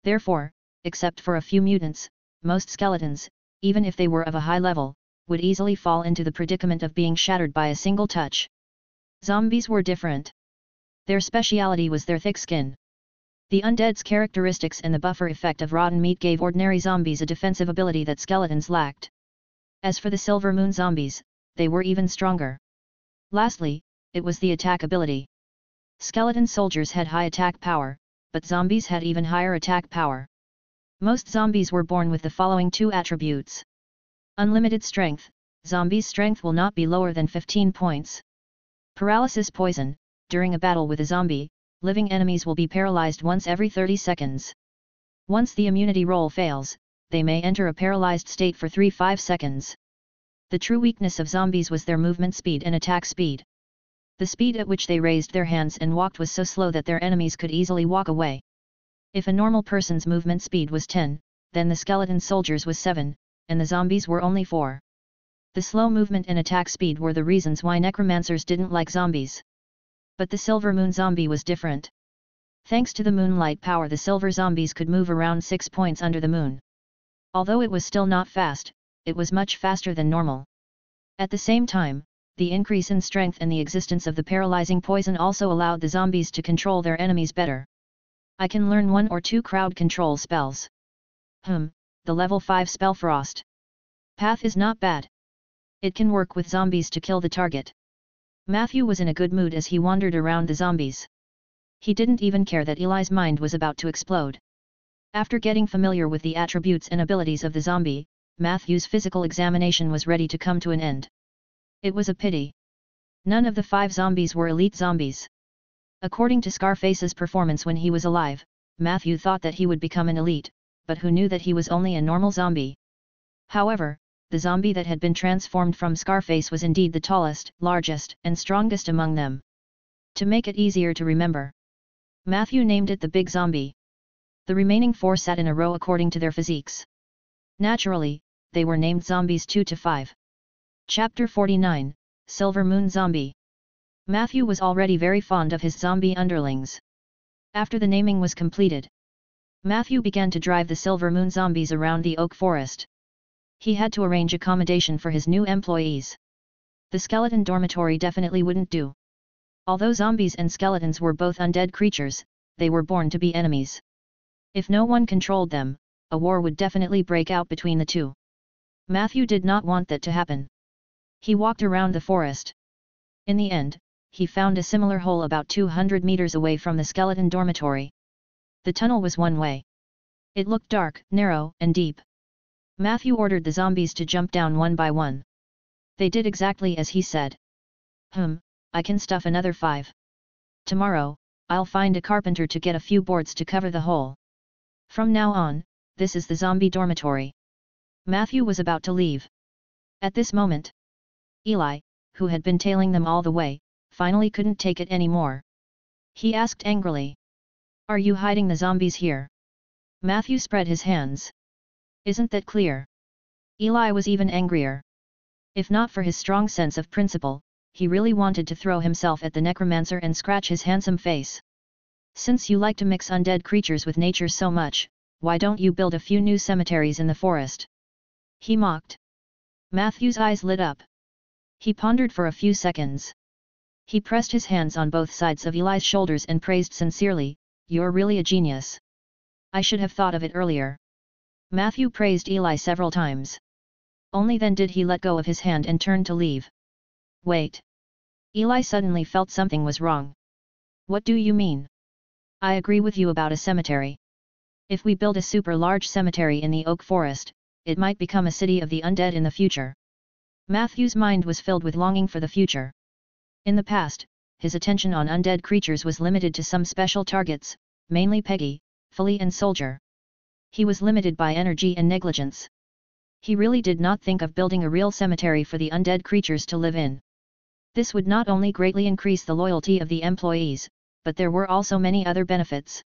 Therefore, except for a few mutants, most skeletons, even if they were of a high level, would easily fall into the predicament of being shattered by a single touch. Zombies were different. Their speciality was their thick skin. The undead's characteristics and the buffer effect of rotten meat gave ordinary zombies a defensive ability that skeletons lacked. As for the Silver Moon Zombies, they were even stronger. Lastly, it was the attack ability. Skeleton soldiers had high attack power, but zombies had even higher attack power. Most zombies were born with the following two attributes. Unlimited strength, zombies' strength will not be lower than 15 points. Paralysis poison, during a battle with a zombie, living enemies will be paralyzed once every 30 seconds. Once the immunity roll fails, they may enter a paralyzed state for 3-5 seconds. The true weakness of zombies was their movement speed and attack speed. The speed at which they raised their hands and walked was so slow that their enemies could easily walk away. If a normal person's movement speed was 10, then the skeleton soldiers was 7, and the zombies were only 4. The slow movement and attack speed were the reasons why necromancers didn't like zombies. But the Silver Moon Zombie was different. Thanks to the moonlight power, the silver zombies could move around 6 points under the moon. Although it was still not fast, it was much faster than normal. At the same time, the increase in strength and the existence of the paralyzing poison also allowed the zombies to control their enemies better. I can learn 1 or 2 crowd control spells. The level 5 spell Frost Path is not bad. It can work with zombies to kill the target. Matthew was in a good mood as he wandered around the zombies. He didn't even care that Eli's mind was about to explode. After getting familiar with the attributes and abilities of the zombie, Matthew's physical examination was ready to come to an end. It was a pity. None of the 5 zombies were elite zombies. According to Scarface's performance when he was alive, Matthew thought that he would become an elite, but who knew that he was only a normal zombie. However, the zombie that had been transformed from Scarface was indeed the tallest, largest, and strongest among them. To make it easier to remember, Matthew named it the Big Zombie. The remaining 4 sat in a row according to their physiques. Naturally, they were named Zombies 2 to 5. Chapter 49, Silver Moon Zombie. Matthew was already very fond of his zombie underlings. After the naming was completed, Matthew began to drive the Silver Moon Zombies around the Oak Forest. He had to arrange accommodation for his new employees. The skeleton dormitory definitely wouldn't do. Although zombies and skeletons were both undead creatures, they were born to be enemies. If no one controlled them, a war would definitely break out between the two. Matthew did not want that to happen. He walked around the forest. In the end, he found a similar hole about 200 meters away from the skeleton dormitory. The tunnel was one way. It looked dark, narrow, and deep. Matthew ordered the zombies to jump down one by one. They did exactly as he said. I can stuff another 5. Tomorrow, I'll find a carpenter to get a few boards to cover the hole. From now on, this is the zombie dormitory. Matthew was about to leave. At this moment, Eli, who had been tailing them all the way, finally couldn't take it anymore. He asked angrily, "Are you hiding the zombies here?" Matthew spread his hands. "Isn't that clear?" Eli was even angrier. If not for his strong sense of principle, he really wanted to throw himself at the necromancer and scratch his handsome face. "Since you like to mix undead creatures with nature so much, why don't you build a few new cemeteries in the forest?" he mocked. Matthew's eyes lit up. He pondered for a few seconds. He pressed his hands on both sides of Eli's shoulders and praised sincerely, "You're really a genius. I should have thought of it earlier." Matthew praised Eli several times. Only then did he let go of his hand and turn to leave. "Wait." Eli suddenly felt something was wrong. "What do you mean?" "I agree with you about a cemetery. If we build a super large cemetery in the Oak Forest, it might become a city of the undead in the future." Matthew's mind was filled with longing for the future. In the past, his attention on undead creatures was limited to some special targets, mainly Peggy, Fully, and Soldier. He was limited by energy and negligence. He really did not think of building a real cemetery for the undead creatures to live in. This would not only greatly increase the loyalty of the employees, but there were also many other benefits.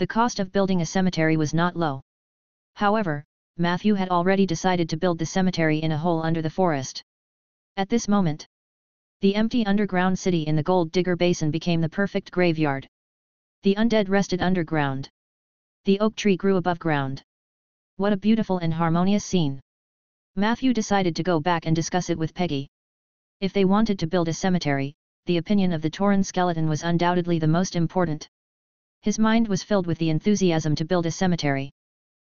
The cost of building a cemetery was not low. However, Matthew had already decided to build the cemetery in a hole under the forest. At this moment, the empty underground city in the Gold Digger Basin became the perfect graveyard. The undead rested underground. The oak tree grew above ground. What a beautiful and harmonious scene. Matthew decided to go back and discuss it with Peggy. If they wanted to build a cemetery, the opinion of the Tauren skeleton was undoubtedly the most important. His mind was filled with the enthusiasm to build a cemetery.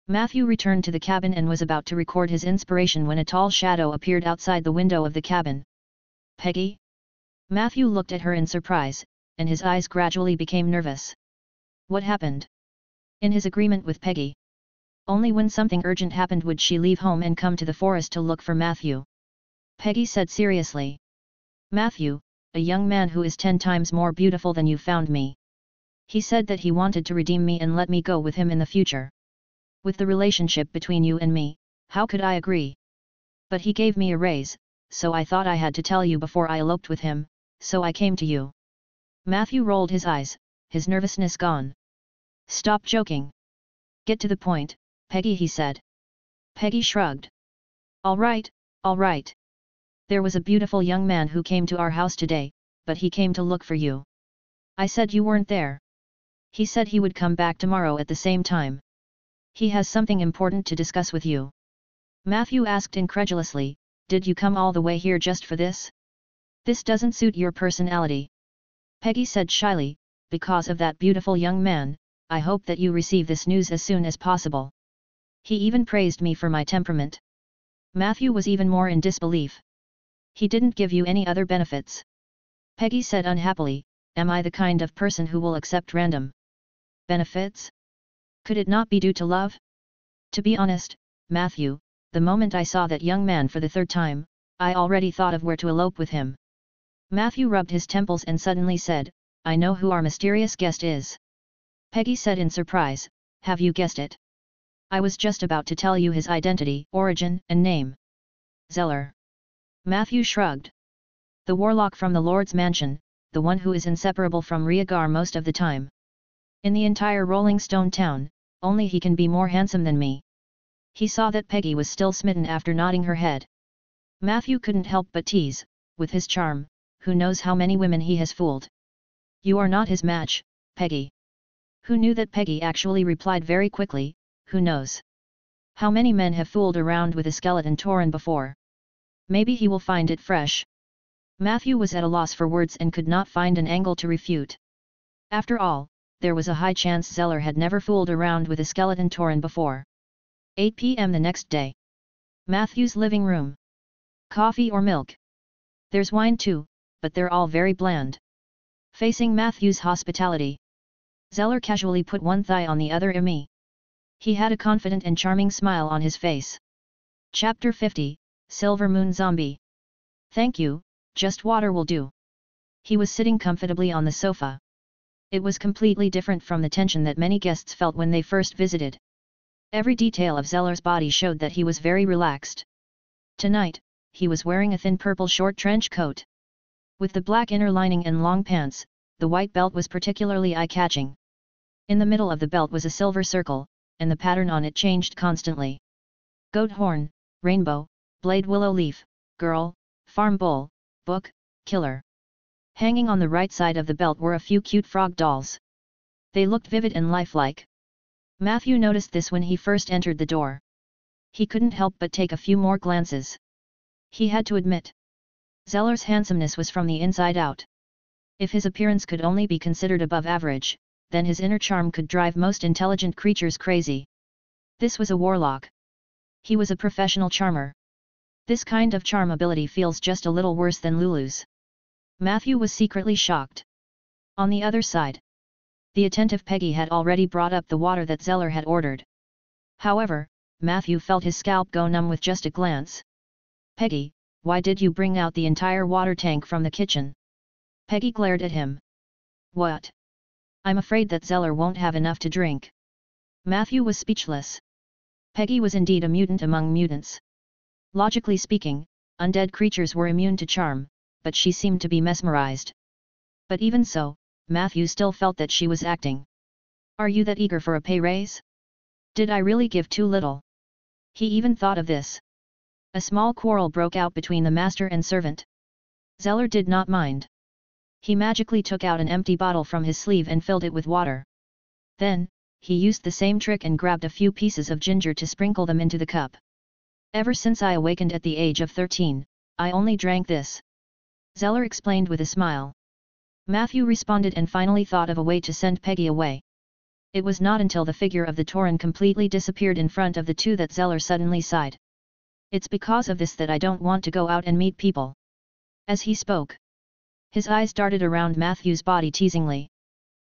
Matthew returned to the cabin and was about to record his inspiration when a tall shadow appeared outside the window of the cabin. "Peggy?" Matthew looked at her in surprise, and his eyes gradually became nervous. What happened? In his agreement with Peggy, only when something urgent happened would she leave home and come to the forest to look for Matthew. Peggy said seriously. "Matthew, a young man who is 10 times more beautiful than you found me. He said that he wanted to redeem me and let me go with him in the future. With the relationship between you and me, how could I agree? But he gave me a raise, so I thought I had to tell you before I eloped with him, so I came to you." Matthew rolled his eyes, his nervousness gone. "Stop joking. Get to the point, Peggy," he said. Peggy shrugged. All right. "There was a beautiful young man who came to our house today, but he came to look for you. I said you weren't there. He said he would come back tomorrow at the same time. He has something important to discuss with you." Matthew asked incredulously, "Did you come all the way here just for this? This doesn't suit your personality." Peggy said shyly, "Because of that beautiful young man, I hope that you receive this news as soon as possible. He even praised me for my temperament." Matthew was even more in disbelief. "He didn't give you any other benefits?" Peggy said unhappily, "Am I the kind of person who will accept random benefits? Could it not be due to love? To be honest, Matthew, the moment I saw that young man for the 3rd time, I already thought of where to elope with him." Matthew rubbed his temples and suddenly said, "I know who our mysterious guest is." Peggy said in surprise, "Have you guessed it? I was just about to tell you his identity, origin, and name." "Zeller." Matthew shrugged. "The warlock from the Lord's Mansion, the one who is inseparable from Riagar most of the time. In the entire Rolling Stone Town, only he can be more handsome than me." He saw that Peggy was still smitten after nodding her head. Matthew couldn't help but tease, with his charm, who knows how many women he has fooled. "You are not his match, Peggy." Who knew that Peggy actually replied very quickly, "Who knows? How many men have fooled around with a skeleton Tauren before? Maybe he will find it fresh." Matthew was at a loss for words and could not find an angle to refute. After all, there was a high chance Zeller had never fooled around with a skeleton Tauren before. 8 p.m. the next day. Matthew's living room. "Coffee or milk?" "There's wine too, but they're all very bland." Facing Matthew's hospitality, Zeller casually put one thigh on the other. He had a confident and charming smile on his face. Chapter 50, Silver Moon Zombie. "Thank you, just water will do." He was sitting comfortably on the sofa. It was completely different from the tension that many guests felt when they first visited. Every detail of Zeller's body showed that he was very relaxed. Tonight, he was wearing a thin purple short trench coat. With the black inner lining and long pants, the white belt was particularly eye-catching. In the middle of the belt was a silver circle, and the pattern on it changed constantly. Goat horn, rainbow, blade willow leaf, girl, farm bull, book, killer. Hanging on the right side of the belt were a few cute frog dolls. They looked vivid and lifelike. Matthew noticed this when he first entered the door. He couldn't help but take a few more glances. He had to admit, Zeller's handsomeness was from the inside out. If his appearance could only be considered above average, then his inner charm could drive most intelligent creatures crazy. This was a warlock. He was a professional charmer. This kind of charm ability feels just a little worse than Lulu's. Matthew was secretly shocked. On the other side, the attentive Peggy had already brought up the water that Zeller had ordered. However, Matthew felt his scalp go numb with just a glance. "Peggy, why did you bring out the entire water tank from the kitchen?" Peggy glared at him. "What? I'm afraid that Zeller won't have enough to drink." Matthew was speechless. Peggy was indeed a mutant among mutants. Logically speaking, undead creatures were immune to charm, but she seemed to be mesmerized. But even so, Matthew still felt that she was acting. "Are you that eager for a pay raise? Did I really give too little?" He even thought of this. A small quarrel broke out between the master and servant. Zeller did not mind. He magically took out an empty bottle from his sleeve and filled it with water. Then, he used the same trick and grabbed a few pieces of ginger to sprinkle them into the cup. "Ever since I awakened at the age of 13, I only drank this," Zeller explained with a smile. Matthew responded and finally thought of a way to send Peggy away. it was not until the figure of the Tauren completely disappeared in front of the two that Zeller suddenly sighed. It's because of this that I don't want to go out and meet people. As he spoke, his eyes darted around Matthew's body teasingly.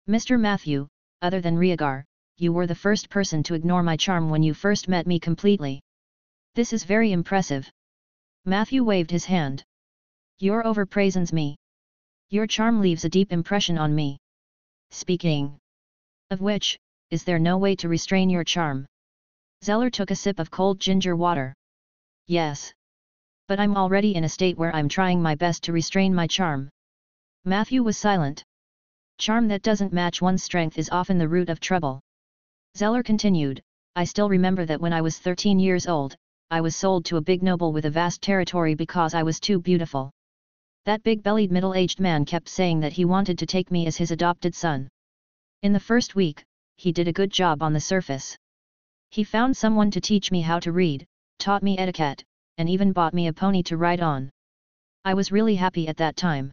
Mr. Matthew, other than Riagar, you were the first person to ignore my charm when you first met me completely. This is very impressive. Matthew waved his hand. Your overpraisins me. Your charm leaves a deep impression on me. Speaking of which, is there no way to restrain your charm? Zeller took a sip of cold ginger water. Yes. But I'm already in a state where I'm trying my best to restrain my charm. Matthew was silent. Charm that doesn't match one's strength is often the root of trouble. Zeller continued, I still remember that when I was 13 years old, I was sold to a big noble with a vast territory because I was too beautiful. That big-bellied middle-aged man kept saying that he wanted to take me as his adopted son. In the first week, he did a good job on the surface. He found someone to teach me how to read, taught me etiquette, and even bought me a pony to ride on. I was really happy at that time.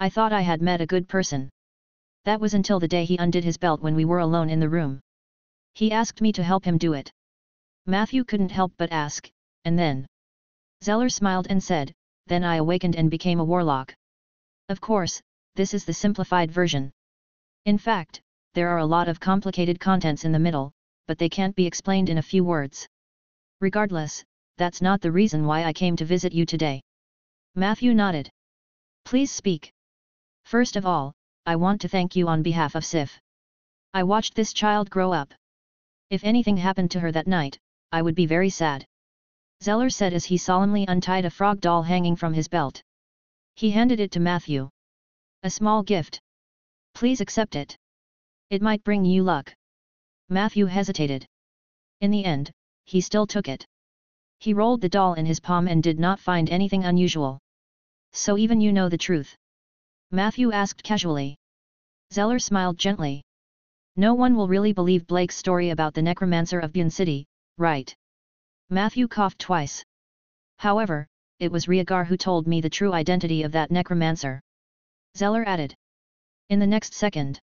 I thought I had met a good person. That was until the day he undid his belt when we were alone in the room. He asked me to help him do it. Matthew couldn't help but ask, and then? Zeller smiled and said, then I awakened and became a warlock. Of course, this is the simplified version. In fact, there are a lot of complicated contents in the middle, but they can't be explained in a few words. Regardless, that's not the reason why I came to visit you today. Matthew nodded. Please speak. First of all, I want to thank you on behalf of Sif. I watched this child grow up. If anything happened to her that night, I would be very sad. Zeller said as he solemnly untied a frog doll hanging from his belt. He handed it to Matthew. A small gift. Please accept it. It might bring you luck. Matthew hesitated. In the end, he still took it. He rolled the doll in his palm and did not find anything unusual. So even you know the truth? Matthew asked casually. Zeller smiled gently. No one will really believe Blake's story about the necromancer of Bion City, right? Matthew coughed twice. However, it was Riagar who told me the true identity of that necromancer. Zeller added. In the next second,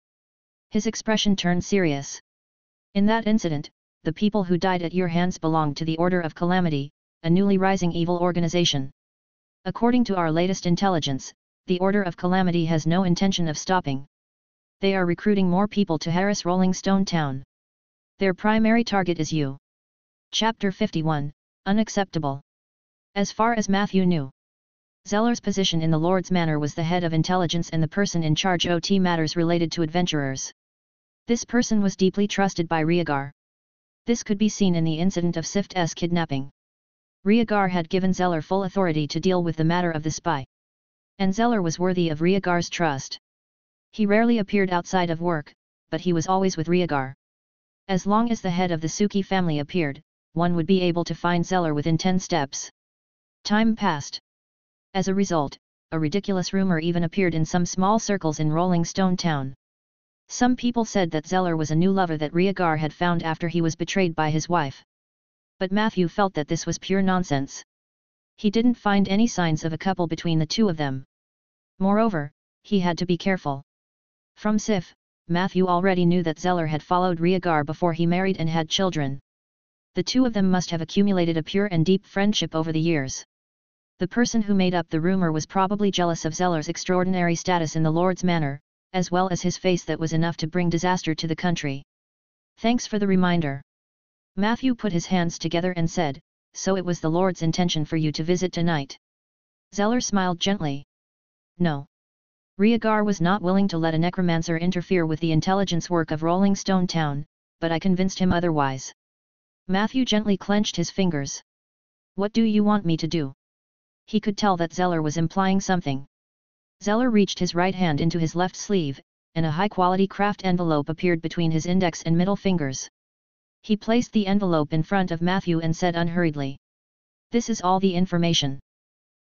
his expression turned serious. In that incident, the people who died at your hands belonged to the Order of Calamity, a newly rising evil organization. According to our latest intelligence, the Order of Calamity has no intention of stopping. They are recruiting more people to harass Rolling Stone Town. Their primary target is you. Chapter 51, Unacceptable. As far as Matthew knew, Zeller's position in the Lord's Manor was the head of intelligence and the person in charge of matters related to adventurers. This person was deeply trusted by Riagar. This could be seen in the incident of Sif's kidnapping. Riagar had given Zeller full authority to deal with the matter of the spy. And Zeller was worthy of Riagar's trust. He rarely appeared outside of work, but he was always with Riagar. As long as the head of the Suki family appeared, one would be able to find Zeller within 10 steps. Time passed. As a result, a ridiculous rumor even appeared in some small circles in Rolling Stone Town. Some people said that Zeller was a new lover that Riagar had found after he was betrayed by his wife. But Matthew felt that this was pure nonsense. He didn't find any signs of a couple between the two of them. Moreover, he had to be careful. From Sif, Matthew already knew that Zeller had followed Riagar before he married and had children. The two of them must have accumulated a pure and deep friendship over the years. The person who made up the rumor was probably jealous of Zeller's extraordinary status in the Lord's Manor, as well as his face that was enough to bring disaster to the country. Thanks for the reminder. Matthew put his hands together and said, so it was the Lord's intention for you to visit tonight. Zeller smiled gently. No. Riagar was not willing to let a necromancer interfere with the intelligence work of Rolling Stone Town, but I convinced him otherwise. Matthew gently clenched his fingers. What do you want me to do? He could tell that Zeller was implying something. Zeller reached his right hand into his left sleeve, and a high-quality craft envelope appeared between his index and middle fingers. He placed the envelope in front of Matthew and said unhurriedly. This is all the information.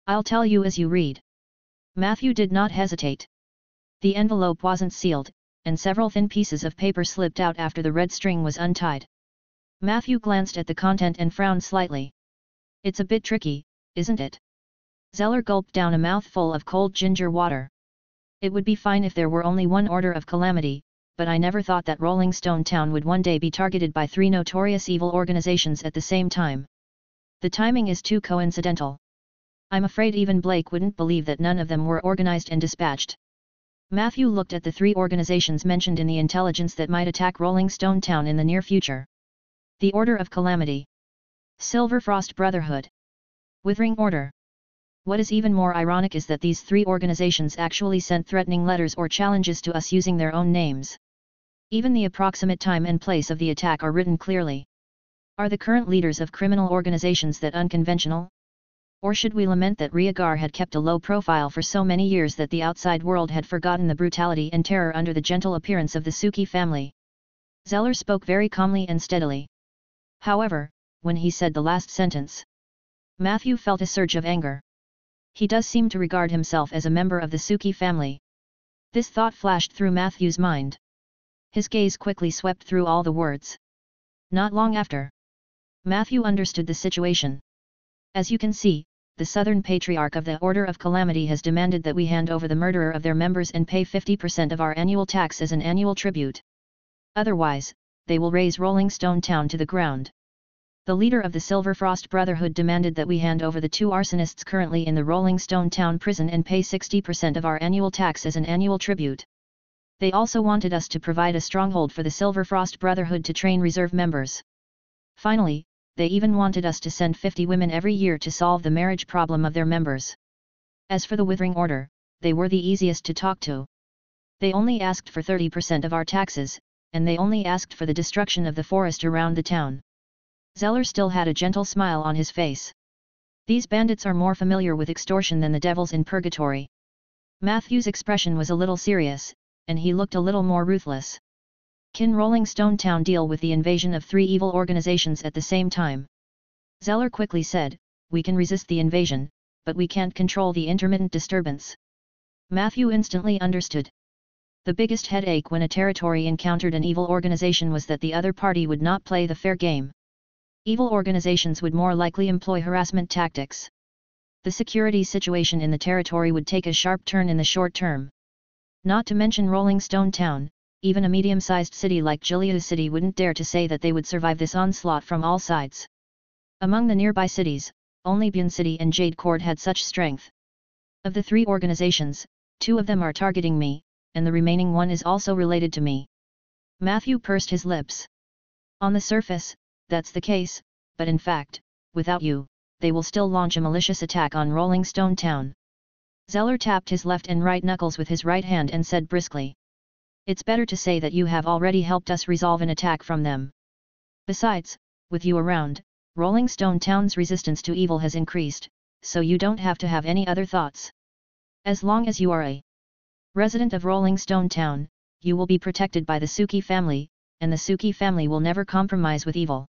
I'll tell you as you read. Matthew did not hesitate. The envelope wasn't sealed, and several thin pieces of paper slipped out after the red string was untied. Matthew glanced at the content and frowned slightly. It's a bit tricky, isn't it? Zeller gulped down a mouthful of cold ginger water. It would be fine if there were only one Order of Calamity, but I never thought that Rolling Stone Town would one day be targeted by three notorious evil organizations at the same time. The timing is too coincidental. I'm afraid even Blake wouldn't believe that none of them were organized and dispatched. Matthew looked at the three organizations mentioned in the intelligence that might attack Rolling Stone Town in the near future. The Order of Calamity. Silver Frost Brotherhood. Withering Order. What is even more ironic is that these three organizations actually sent threatening letters or challenges to us using their own names. Even the approximate time and place of the attack are written clearly. Are the current leaders of criminal organizations that unconventional? Or should we lament that Riagar had kept a low profile for so many years that the outside world had forgotten the brutality and terror under the gentle appearance of the Suki family? Zeller spoke very calmly and steadily. However, when he said the last sentence, Matthew felt a surge of anger. He does seem to regard himself as a member of the Suki family. This thought flashed through Matthew's mind. His gaze quickly swept through all the words. Not long after, Matthew understood the situation. As you can see, the Southern Patriarch of the Order of Calamity has demanded that we hand over the murderer of their members and pay 50% of our annual tax as an annual tribute. Otherwise, they will raise Rolling Stone Town to the ground. The leader of the Silver Frost Brotherhood demanded that we hand over the two arsonists currently in the Rolling Stone Town prison and pay 60% of our annual tax as an annual tribute. They also wanted us to provide a stronghold for the Silver Frost Brotherhood to train reserve members. Finally, they even wanted us to send 50 women every year to solve the marriage problem of their members. As for the Withering Order, they were the easiest to talk to. They only asked for 30% of our taxes, and they only asked for the destruction of the forest around the town. Zeller still had a gentle smile on his face. These bandits are more familiar with extortion than the devils in purgatory. Matthew's expression was a little serious, and he looked a little more ruthless. Can Rolling Stone Town deal with the invasion of three evil organizations at the same time? Zeller quickly said, we can resist the invasion, but we can't control the intermittent disturbance. Matthew instantly understood. The biggest headache when a territory encountered an evil organization was that the other party would not play the fair game. Evil organizations would more likely employ harassment tactics. The security situation in the territory would take a sharp turn in the short term. Not to mention Rolling Stone Town. Even a medium-sized city like Gilead City wouldn't dare to say that they would survive this onslaught from all sides. Among the nearby cities, only Bion City and Jade Court had such strength. Of the three organizations, two of them are targeting me, and the remaining one is also related to me. Matthew pursed his lips. On the surface, that's the case, but in fact, without you, they will still launch a malicious attack on Rolling Stone Town. Zeller tapped his left and right knuckles with his right hand and said briskly. It's better to say that you have already helped us resolve an attack from them. Besides, with you around, Rolling Stone Town's resistance to evil has increased, so you don't have to have any other thoughts. As long as you are a resident of Rolling Stone Town, you will be protected by the Suki family, and the Suki family will never compromise with evil.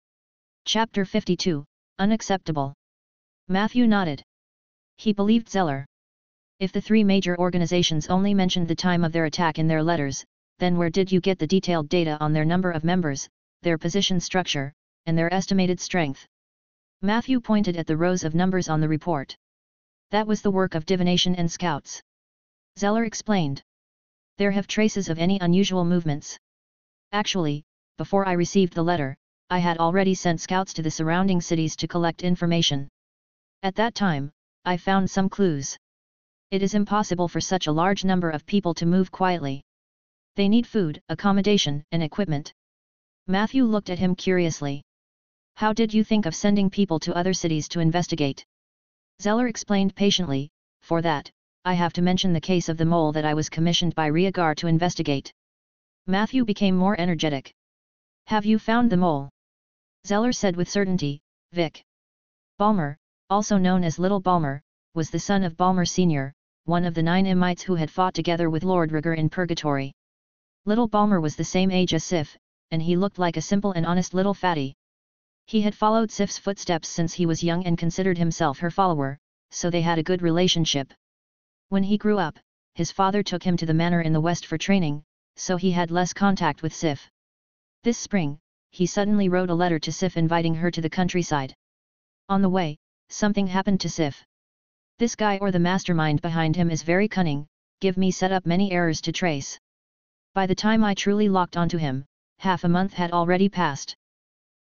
Chapter 52, Unacceptable. Matthew nodded. He believed Zeller. If the three major organizations only mentioned the time of their attack in their letters, then where did you get the detailed data on their number of members, their position structure, and their estimated strength? Matthew pointed at the rows of numbers on the report. That was the work of divination and scouts. Zeller explained. There have traces of any unusual movements. Actually, before I received the letter, I had already sent scouts to the surrounding cities to collect information. At that time, I found some clues. It is impossible for such a large number of people to move quietly. They need food, accommodation, and equipment. Matthew looked at him curiously. How did you think of sending people to other cities to investigate? Zeller explained patiently, for that, I have to mention the case of the mole that I was commissioned by Riagar to investigate. Matthew became more energetic. Have you found the mole? Zeller said with certainty, Vic. Balmer, also known as Little Balmer, was the son of Balmer Sr., one of the 9 Emites who had fought together with Lord Riagar in Purgatory. Little Balmer was the same age as Sif, and he looked like a simple and honest little fatty. He had followed Sif's footsteps since he was young and considered himself her follower, so they had a good relationship. When he grew up, his father took him to the manor in the west for training, so he had less contact with Sif. This spring, he suddenly wrote a letter to Sif inviting her to the countryside. On the way, something happened to Sif. This guy or the mastermind behind him is very cunning, give me set up many errors to trace. By the time I truly locked onto him, half a month had already passed.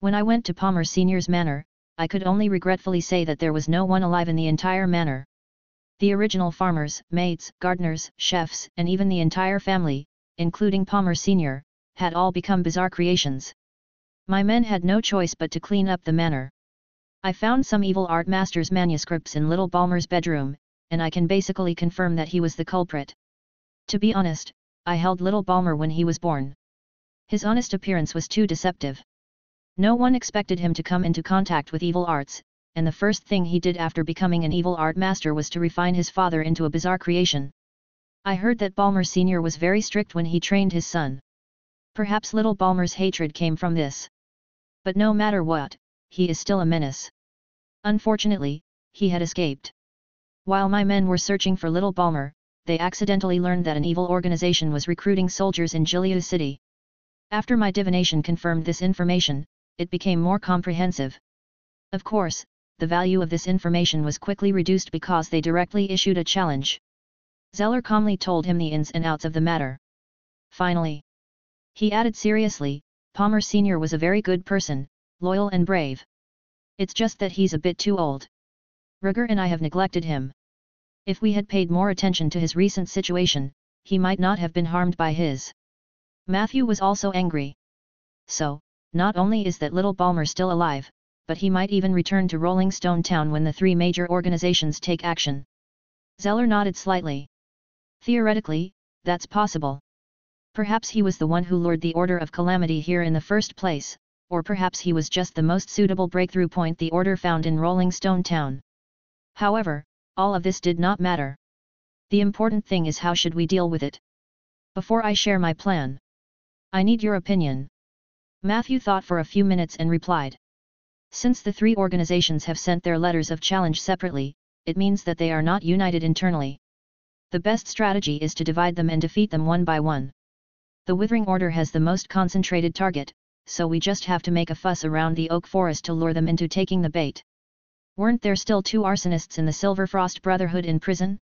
When I went to Palmer Sr.'s manor, I could only regretfully say that there was no one alive in the entire manor. The original farmers, maids, gardeners, chefs, and even the entire family, including Palmer Sr., had all become bizarre creations. My men had no choice but to clean up the manor. I found some evil art master's manuscripts in little Balmer's bedroom, and I can basically confirm that he was the culprit. To be honest, I held little Balmer when he was born. His honest appearance was too deceptive. No one expected him to come into contact with evil arts, and the first thing he did after becoming an evil art master was to refine his father into a bizarre creation. I heard that Balmer Sr. was very strict when he trained his son. Perhaps little Balmer's hatred came from this. But no matter what, he is still a menace. Unfortunately, he had escaped. While my men were searching for little Balmer, they accidentally learned that an evil organization was recruiting soldiers in Gilead City. After my divination confirmed this information, it became more comprehensive. Of course, the value of this information was quickly reduced because they directly issued a challenge. Zeller calmly told him the ins and outs of the matter. Finally, he added seriously, Palmer Sr. was a very good person, loyal and brave. It's just that he's a bit too old. Riagar and I have neglected him. If we had paid more attention to his recent situation, he might not have been harmed by his. Matthew was also angry. So, not only is that little Balmer still alive, but he might even return to Rolling Stone Town when the three major organizations take action. Zeller nodded slightly. Theoretically, that's possible. Perhaps he was the one who lured the Order of Calamity here in the first place, or perhaps he was just the most suitable breakthrough point the Order found in Rolling Stone Town. However, all of this did not matter. The important thing is how should we deal with it? Before I share my plan, I need your opinion. Matthew thought for a few minutes and replied. Since the three organizations have sent their letters of challenge separately, it means that they are not united internally. The best strategy is to divide them and defeat them one by one. The Withering Order has the most concentrated target, so we just have to make a fuss around the Oak Forest to lure them into taking the bait. Weren't there still two arsonists in the Silver Frost Brotherhood in prison?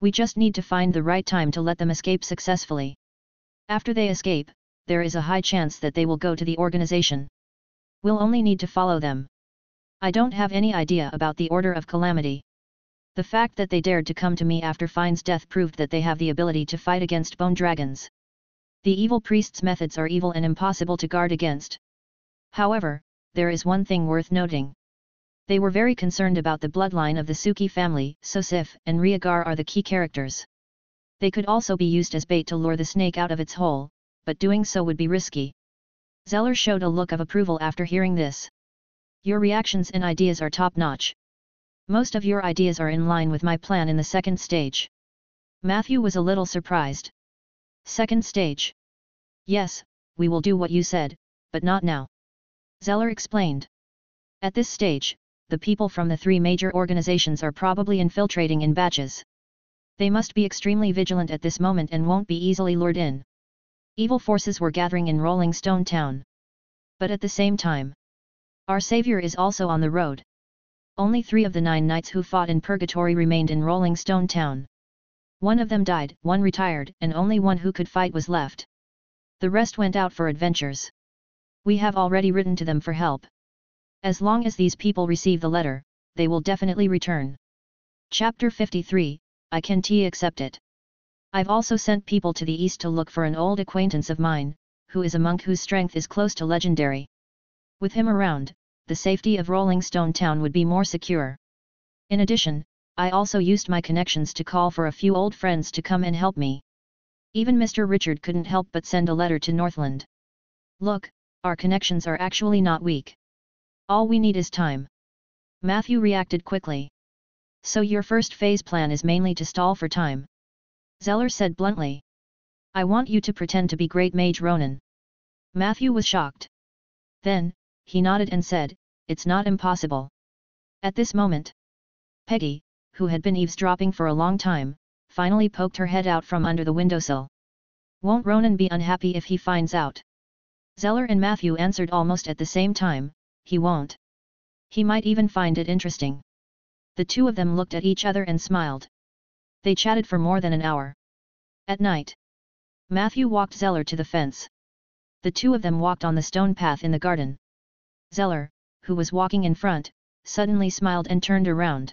We just need to find the right time to let them escape successfully. After they escape, there is a high chance that they will go to the organization. We'll only need to follow them. I don't have any idea about the Order of Calamity. The fact that they dared to come to me after Fine's death proved that they have the ability to fight against bone dragons. The evil priest's methods are evil and impossible to guard against. However, there is one thing worth noting. They were very concerned about the bloodline of the Suki family, so Sif and Riagar are the key characters. They could also be used as bait to lure the snake out of its hole, but doing so would be risky. Zeller showed a look of approval after hearing this. Your reactions and ideas are top-notch. Most of your ideas are in line with my plan in the second stage. Matthew was a little surprised. Second stage. Yes, we will do what you said, but not now. Zeller explained. At this stage, the people from the three major organizations are probably infiltrating in batches. They must be extremely vigilant at this moment and won't be easily lured in. Evil forces were gathering in Rolling Stone Town. But at the same time, our savior is also on the road. Only three of the nine knights who fought in Purgatory remained in Rolling Stone Town. One of them died, one retired, and only one who could fight was left. The rest went out for adventures. We have already written to them for help. As long as these people receive the letter, they will definitely return. Chapter 53, I can accept it. I've also sent people to the east to look for an old acquaintance of mine, who is a monk whose strength is close to legendary. With him around, the safety of Rolling Stone Town would be more secure. In addition, I also used my connections to call for a few old friends to come and help me. Even Mr. Richard couldn't help but send a letter to Northland. Look, our connections are actually not weak. All we need is time. Matthew reacted quickly. So your first phase plan is mainly to stall for time. Zeller said bluntly. I want you to pretend to be Great Mage Ronan. Matthew was shocked. Then, he nodded and said, it's not impossible. At this moment, Peggy, who had been eavesdropping for a long time, finally poked her head out from under the windowsill. Won't Ronan be unhappy if he finds out? Zeller and Matthew answered almost at the same time, he won't. He might even find it interesting. The two of them looked at each other and smiled. They chatted for more than an hour. At night, Matthew walked Zeller to the fence. The two of them walked on the stone path in the garden. Zeller, who was walking in front, suddenly smiled and turned around.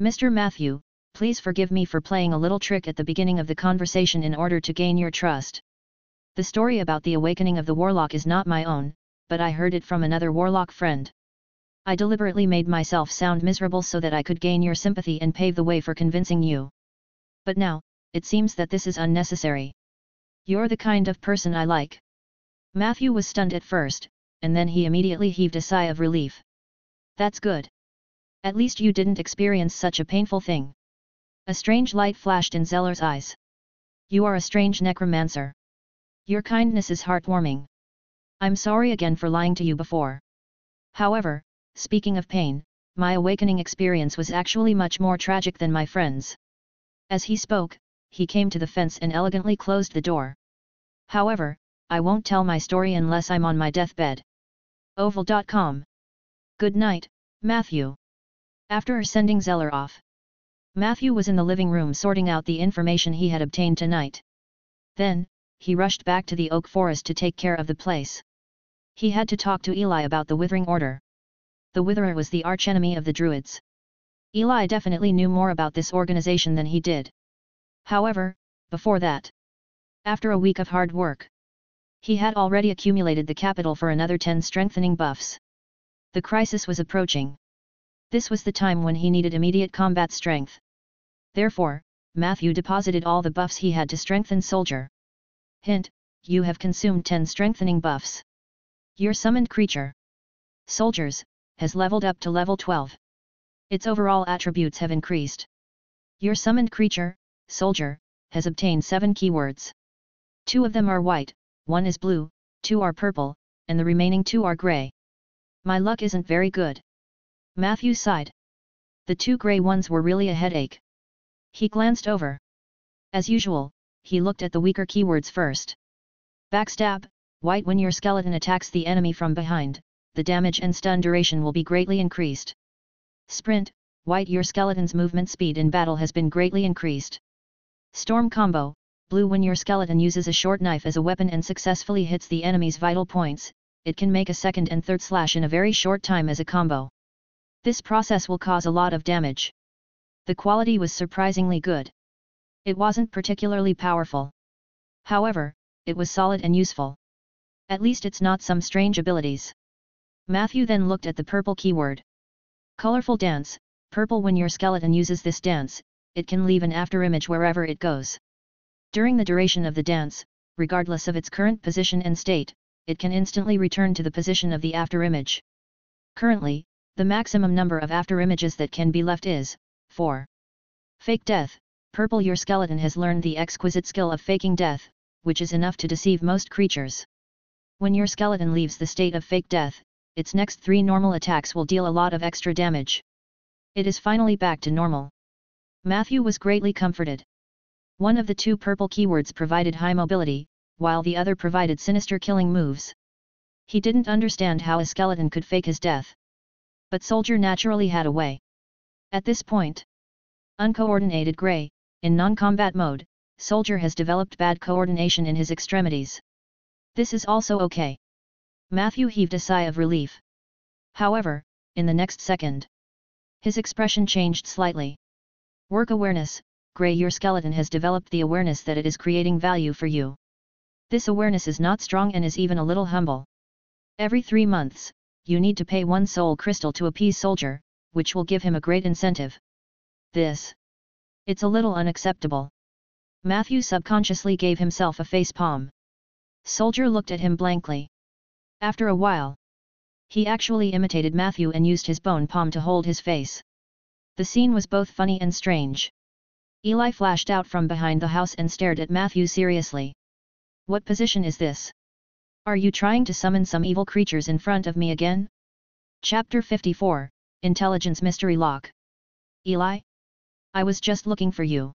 "Mr. Matthew, please forgive me for playing a little trick at the beginning of the conversation in order to gain your trust. The story about the awakening of the warlock is not my own, but I heard it from another warlock friend. I deliberately made myself sound miserable so that I could gain your sympathy and pave the way for convincing you. But now, it seems that this is unnecessary. You're the kind of person I like." Matthew was stunned at first, and then he immediately heaved a sigh of relief. "That's good. At least you didn't experience such a painful thing." A strange light flashed in Zeller's eyes. "You are a strange necromancer. Your kindness is heartwarming. I'm sorry again for lying to you before. However, speaking of pain, my awakening experience was actually much more tragic than my friend's." As he spoke, he came to the fence and elegantly closed the door. "However, I won't tell my story unless I'm on my deathbed." Oval.com. Good night, Matthew. After sending Zeller off, Matthew was in the living room sorting out the information he had obtained tonight. Then, he rushed back to the Oak Forest to take care of the place. He had to talk to Eli about the Withering Order. The Witherer was the archenemy of the Druids. Eli definitely knew more about this organization than he did. However, before that, after a week of hard work, he had already accumulated the capital for another 10 strengthening buffs. The crisis was approaching. This was the time when he needed immediate combat strength. Therefore, Matthew deposited all the buffs he had to strengthen Soldier. Hint, you have consumed 10 strengthening buffs. Your summoned creature, Soldiers, has leveled up to level 12. Its overall attributes have increased. Your summoned creature, Soldier, has obtained 7 keywords. 2 of them are white, 1 is blue, 2 are purple, and the remaining 2 are gray. My luck isn't very good. Matthew sighed. The 2 gray ones were really a headache. He glanced over. As usual, he looked at the weaker keywords first. Backstab, white. When your skeleton attacks the enemy from behind, the damage and stun duration will be greatly increased. Sprint, white. Your skeleton's movement speed in battle has been greatly increased. Storm combo, blue. When your skeleton uses a short knife as a weapon and successfully hits the enemy's vital points, it can make a second and third slash in a very short time as a combo. This process will cause a lot of damage. The quality was surprisingly good. It wasn't particularly powerful. However, it was solid and useful. At least it's not some strange abilities. Matthew then looked at the purple keyword. Colorful dance, purple. When your skeleton uses this dance, it can leave an afterimage wherever it goes. During the duration of the dance, regardless of its current position and state, it can instantly return to the position of the afterimage. Currently, the maximum number of afterimages that can be left is 4. Fake death, purple. Your skeleton has learned the exquisite skill of faking death, which is enough to deceive most creatures. When your skeleton leaves the state of fake death, its next 3 normal attacks will deal a lot of extra damage. It is finally back to normal. Matthew was greatly comforted. One of the 2 purple keywords provided high mobility, while the other provided sinister killing moves. He didn't understand how a skeleton could fake his death. But Soldier naturally had a way. At this point, uncoordinated gray, in non-combat mode, Soldier has developed bad coordination in his extremities. This is also okay. Matthew heaved a sigh of relief. However, in the next second, his expression changed slightly. Work awareness, gray. Your skeleton has developed the awareness that it is creating value for you. This awareness is not strong and is even a little humble. Every 3 months, you need to pay 1 soul crystal to appease Soldier, which will give him a great incentive. It's a little unacceptable. Matthew subconsciously gave himself a face palm. Soldier looked at him blankly. After a while, he actually imitated Matthew and used his bone palm to hold his face. The scene was both funny and strange. Eli flashed out from behind the house and stared at Matthew seriously. "What position is this? Are you trying to summon some evil creatures in front of me again?" Chapter 54, Intelligence Mystery Lock. "Eli? I was just looking for you."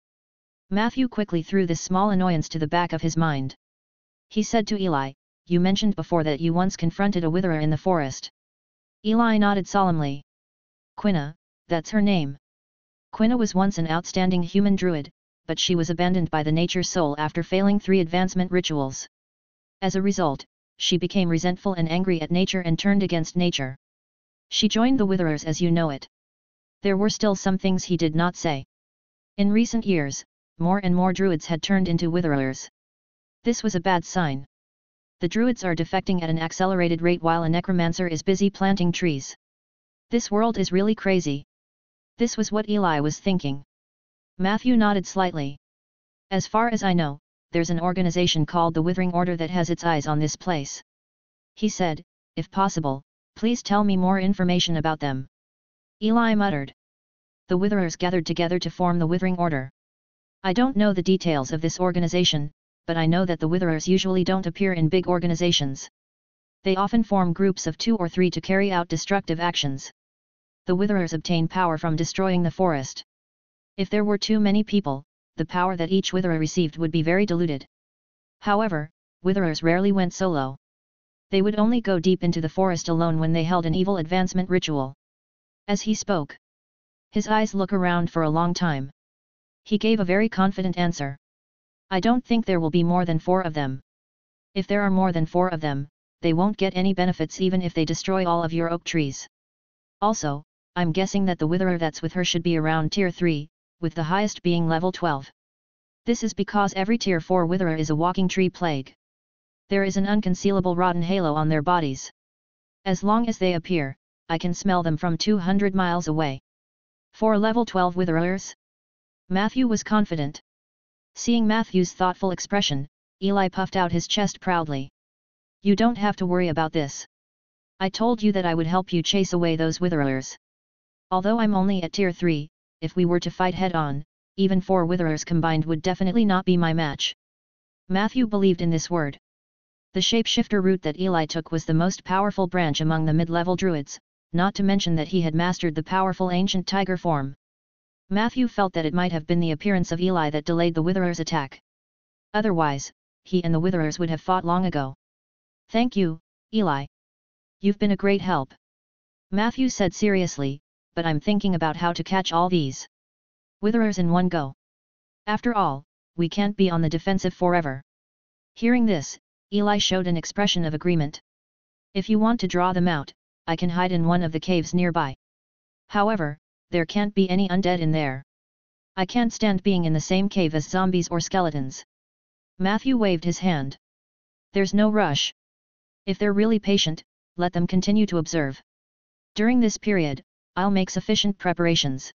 Matthew quickly threw this small annoyance to the back of his mind. He said to Eli, "You mentioned before that you once confronted a witherer in the forest." Eli nodded solemnly. "Quinna, that's her name. Quinna was once an outstanding human druid, but she was abandoned by the nature soul after failing 3 advancement rituals. As a result, she became resentful and angry at nature and turned against nature. She joined the Witherers as you know it. There were still some things he did not say. In recent years, more and more druids had turned into Witherers. This was a bad sign. The druids are defecting at an accelerated rate while a necromancer is busy planting trees. This world is really crazy. This was what Eli was thinking. Matthew nodded slightly. As far as I know, there's an organization called the Withering Order that has its eyes on this place. He said, if possible, please tell me more information about them. Eli muttered. The Witherers gathered together to form the Withering Order. I don't know the details of this organization, but I know that the Witherers usually don't appear in big organizations. They often form groups of 2 or 3 to carry out destructive actions. The Witherers obtain power from destroying the forest. If there were too many people, the power that each Witherer received would be very diluted. However, Witherers rarely went solo. They would only go deep into the forest alone when they held an evil advancement ritual. As he spoke, his eyes looked around for a long time. He gave a very confident answer. I don't think there will be more than 4 of them. If there are more than 4 of them, they won't get any benefits even if they destroy all of your oak trees. Also, I'm guessing that the Witherer that's with her should be around tier 3, with the highest being level 12. This is because every tier 4 Witherer is a walking tree plague. There is an unconcealable rotten halo on their bodies. As long as they appear, I can smell them from 200 miles away. 4 level 12 Witherers? Matthew was confident. Seeing Matthew's thoughtful expression, Eli puffed out his chest proudly. You don't have to worry about this. I told you that I would help you chase away those Witherers. Although I'm only at tier 3, if we were to fight head-on, even 4 Witherers combined would definitely not be my match. Matthew believed in this word. The shapeshifter route that Eli took was the most powerful branch among the mid-level druids, not to mention that he had mastered the powerful ancient tiger form. Matthew felt that it might have been the appearance of Eli that delayed the Witherer's attack. Otherwise, he and the Witherers would have fought long ago. Thank you, Eli. You've been a great help. Matthew said seriously, but I'm thinking about how to catch all these Witherers in one go. After all, we can't be on the defensive forever. Hearing this, Eli showed an expression of agreement. If you want to draw them out, I can hide in one of the caves nearby. However, there can't be any undead in there. I can't stand being in the same cave as zombies or skeletons. Matthew waved his hand. There's no rush. If they're really patient, let them continue to observe. During this period, I'll make sufficient preparations.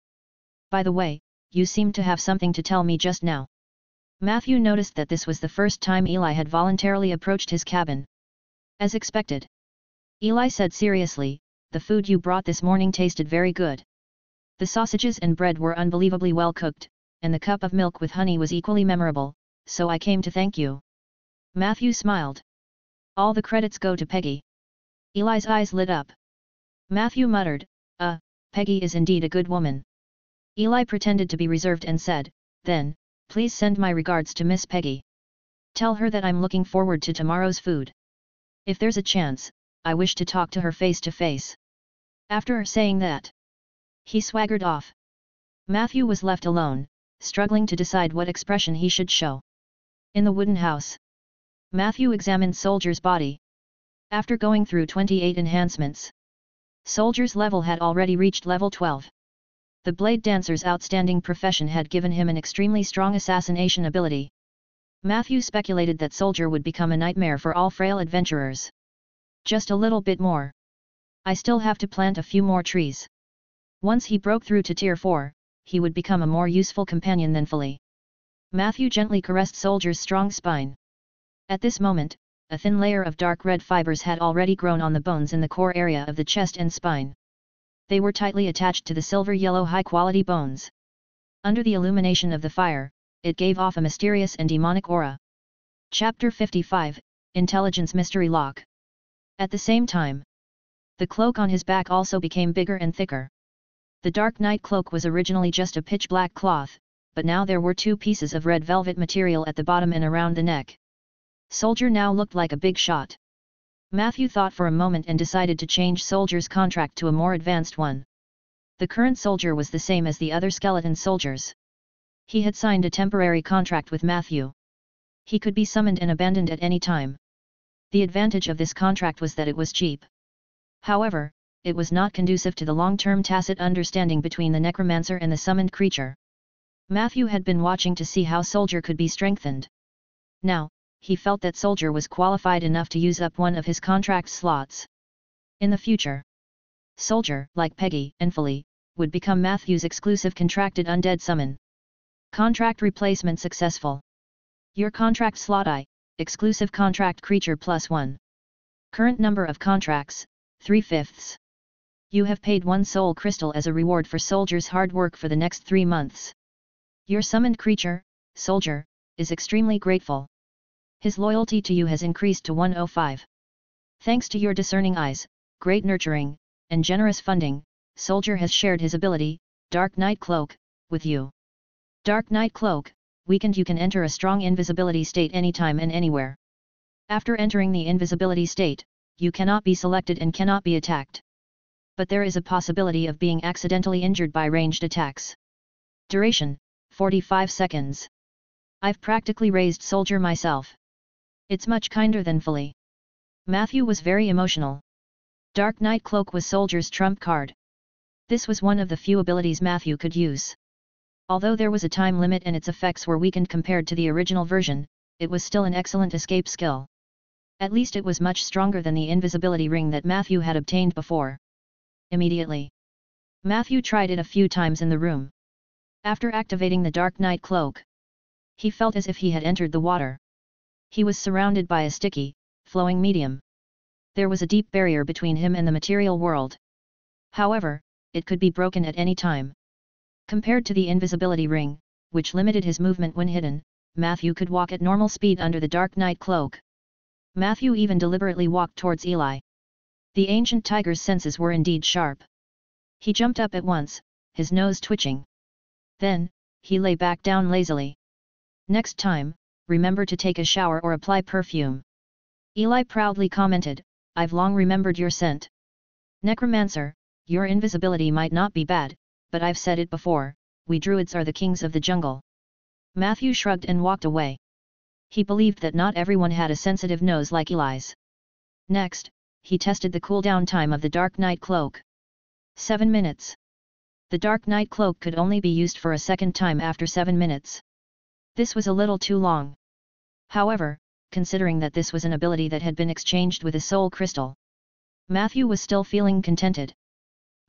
By the way, you seem to have something to tell me just now. Matthew noticed that this was the first time Eli had voluntarily approached his cabin. As expected. Eli said seriously, the food you brought this morning tasted very good. The sausages and bread were unbelievably well cooked, and the cup of milk with honey was equally memorable, so I came to thank you. Matthew smiled. All the credits go to Peggy. Eli's eyes lit up. Matthew muttered, Peggy is indeed a good woman. Eli pretended to be reserved and said, then, please send my regards to Miss Peggy. Tell her that I'm looking forward to tomorrow's food. If there's a chance, I wish to talk to her face to face. After saying that, he swaggered off. Matthew was left alone, struggling to decide what expression he should show. In the wooden house, Matthew examined Soldier's body. After going through 28 enhancements, Soldier's level had already reached level 12. The Blade Dancer's outstanding profession had given him an extremely strong assassination ability. Matthew speculated that Soldier would become a nightmare for all frail adventurers. Just a little bit more. I still have to plant a few more trees. Once he broke through to tier 4, he would become a more useful companion than Folly. Matthew gently caressed Soldier's strong spine. At this moment, a thin layer of dark red fibers had already grown on the bones in the core area of the chest and spine. They were tightly attached to the silver-yellow high-quality bones. Under the illumination of the fire, it gave off a mysterious and demonic aura. Chapter 55, Intelligence Mystery Lock. At the same time, the cloak on his back also became bigger and thicker. The Dark Night Cloak was originally just a pitch-black cloth, but now there were 2 pieces of red velvet material at the bottom and around the neck. Soldier now looked like a big shot. Matthew thought for a moment and decided to change Soldier's contract to a more advanced one. The current Soldier was the same as the other skeleton soldiers. He had signed a temporary contract with Matthew. He could be summoned and abandoned at any time. The advantage of this contract was that it was cheap. However, it was not conducive to the long-term tacit understanding between the necromancer and the summoned creature. Matthew had been watching to see how Soldier could be strengthened. Now, he felt that Soldier was qualified enough to use up one of his contract slots. In the future, Soldier, like Peggy and Foley, would become Matthew's exclusive contracted undead summon. Contract replacement successful. Your contract slot I, exclusive contract creature +1. Current number of contracts, 3/5. You have paid 1 soul crystal as a reward for Soldier's hard work for the next 3 months. Your summoned creature, Soldier, is extremely grateful. His loyalty to you has increased to 105. Thanks to your discerning eyes, great nurturing, and generous funding, Soldier has shared his ability, Dark Night Cloak, with you. Dark Night Cloak, weakened you can enter a strong invisibility state anytime and anywhere. After entering the invisibility state, you cannot be selected and cannot be attacked. But there is a possibility of being accidentally injured by ranged attacks. Duration, 45 seconds. I've practically raised Soldier myself. It's much kinder than Foley. Matthew was very emotional. Dark Night Cloak was Soldier's trump card. This was one of the few abilities Matthew could use. Although there was a time limit and its effects were weakened compared to the original version, it was still an excellent escape skill. At least it was much stronger than the invisibility ring that Matthew had obtained before. Immediately, Matthew tried it a few times in the room. After activating the Dark Night Cloak, he felt as if he had entered the water. He was surrounded by a sticky, flowing medium. There was a deep barrier between him and the material world. However, it could be broken at any time. Compared to the invisibility ring, which limited his movement when hidden, Matthew could walk at normal speed under the Dark Night Cloak. Matthew even deliberately walked towards Eli. The ancient tiger's senses were indeed sharp. He jumped up at once, his nose twitching. Then, he lay back down lazily. Next time, remember to take a shower or apply perfume. Eli proudly commented, I've long remembered your scent. Necromancer, your invisibility might not be bad, but I've said it before, we druids are the kings of the jungle. Matthew shrugged and walked away. He believed that not everyone had a sensitive nose like Eli's. Next, he tested the cooldown time of the Dark Night Cloak. 7 minutes. The Dark Night Cloak could only be used for a second time after 7 minutes. This was a little too long. However, considering that this was an ability that had been exchanged with a soul crystal, Matthew was still feeling contented.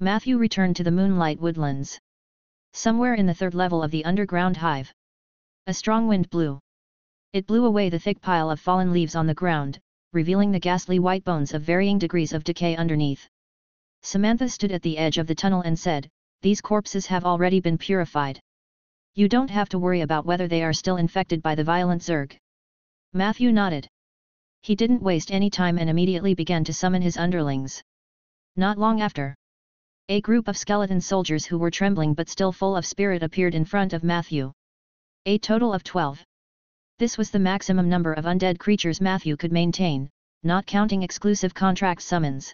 Matthew returned to the moonlight woodlands. Somewhere in the third level of the underground hive, a strong wind blew. It blew away the thick pile of fallen leaves on the ground, revealing the ghastly white bones of varying degrees of decay underneath. Samantha stood at the edge of the tunnel and said, "These corpses have already been purified. You don't have to worry about whether they are still infected by the violent Zerg." Matthew nodded. He didn't waste any time and immediately began to summon his underlings. Not long after, a group of skeleton soldiers who were trembling but still full of spirit appeared in front of Matthew. A total of 12. This was the maximum number of undead creatures Matthew could maintain, not counting exclusive contract summons.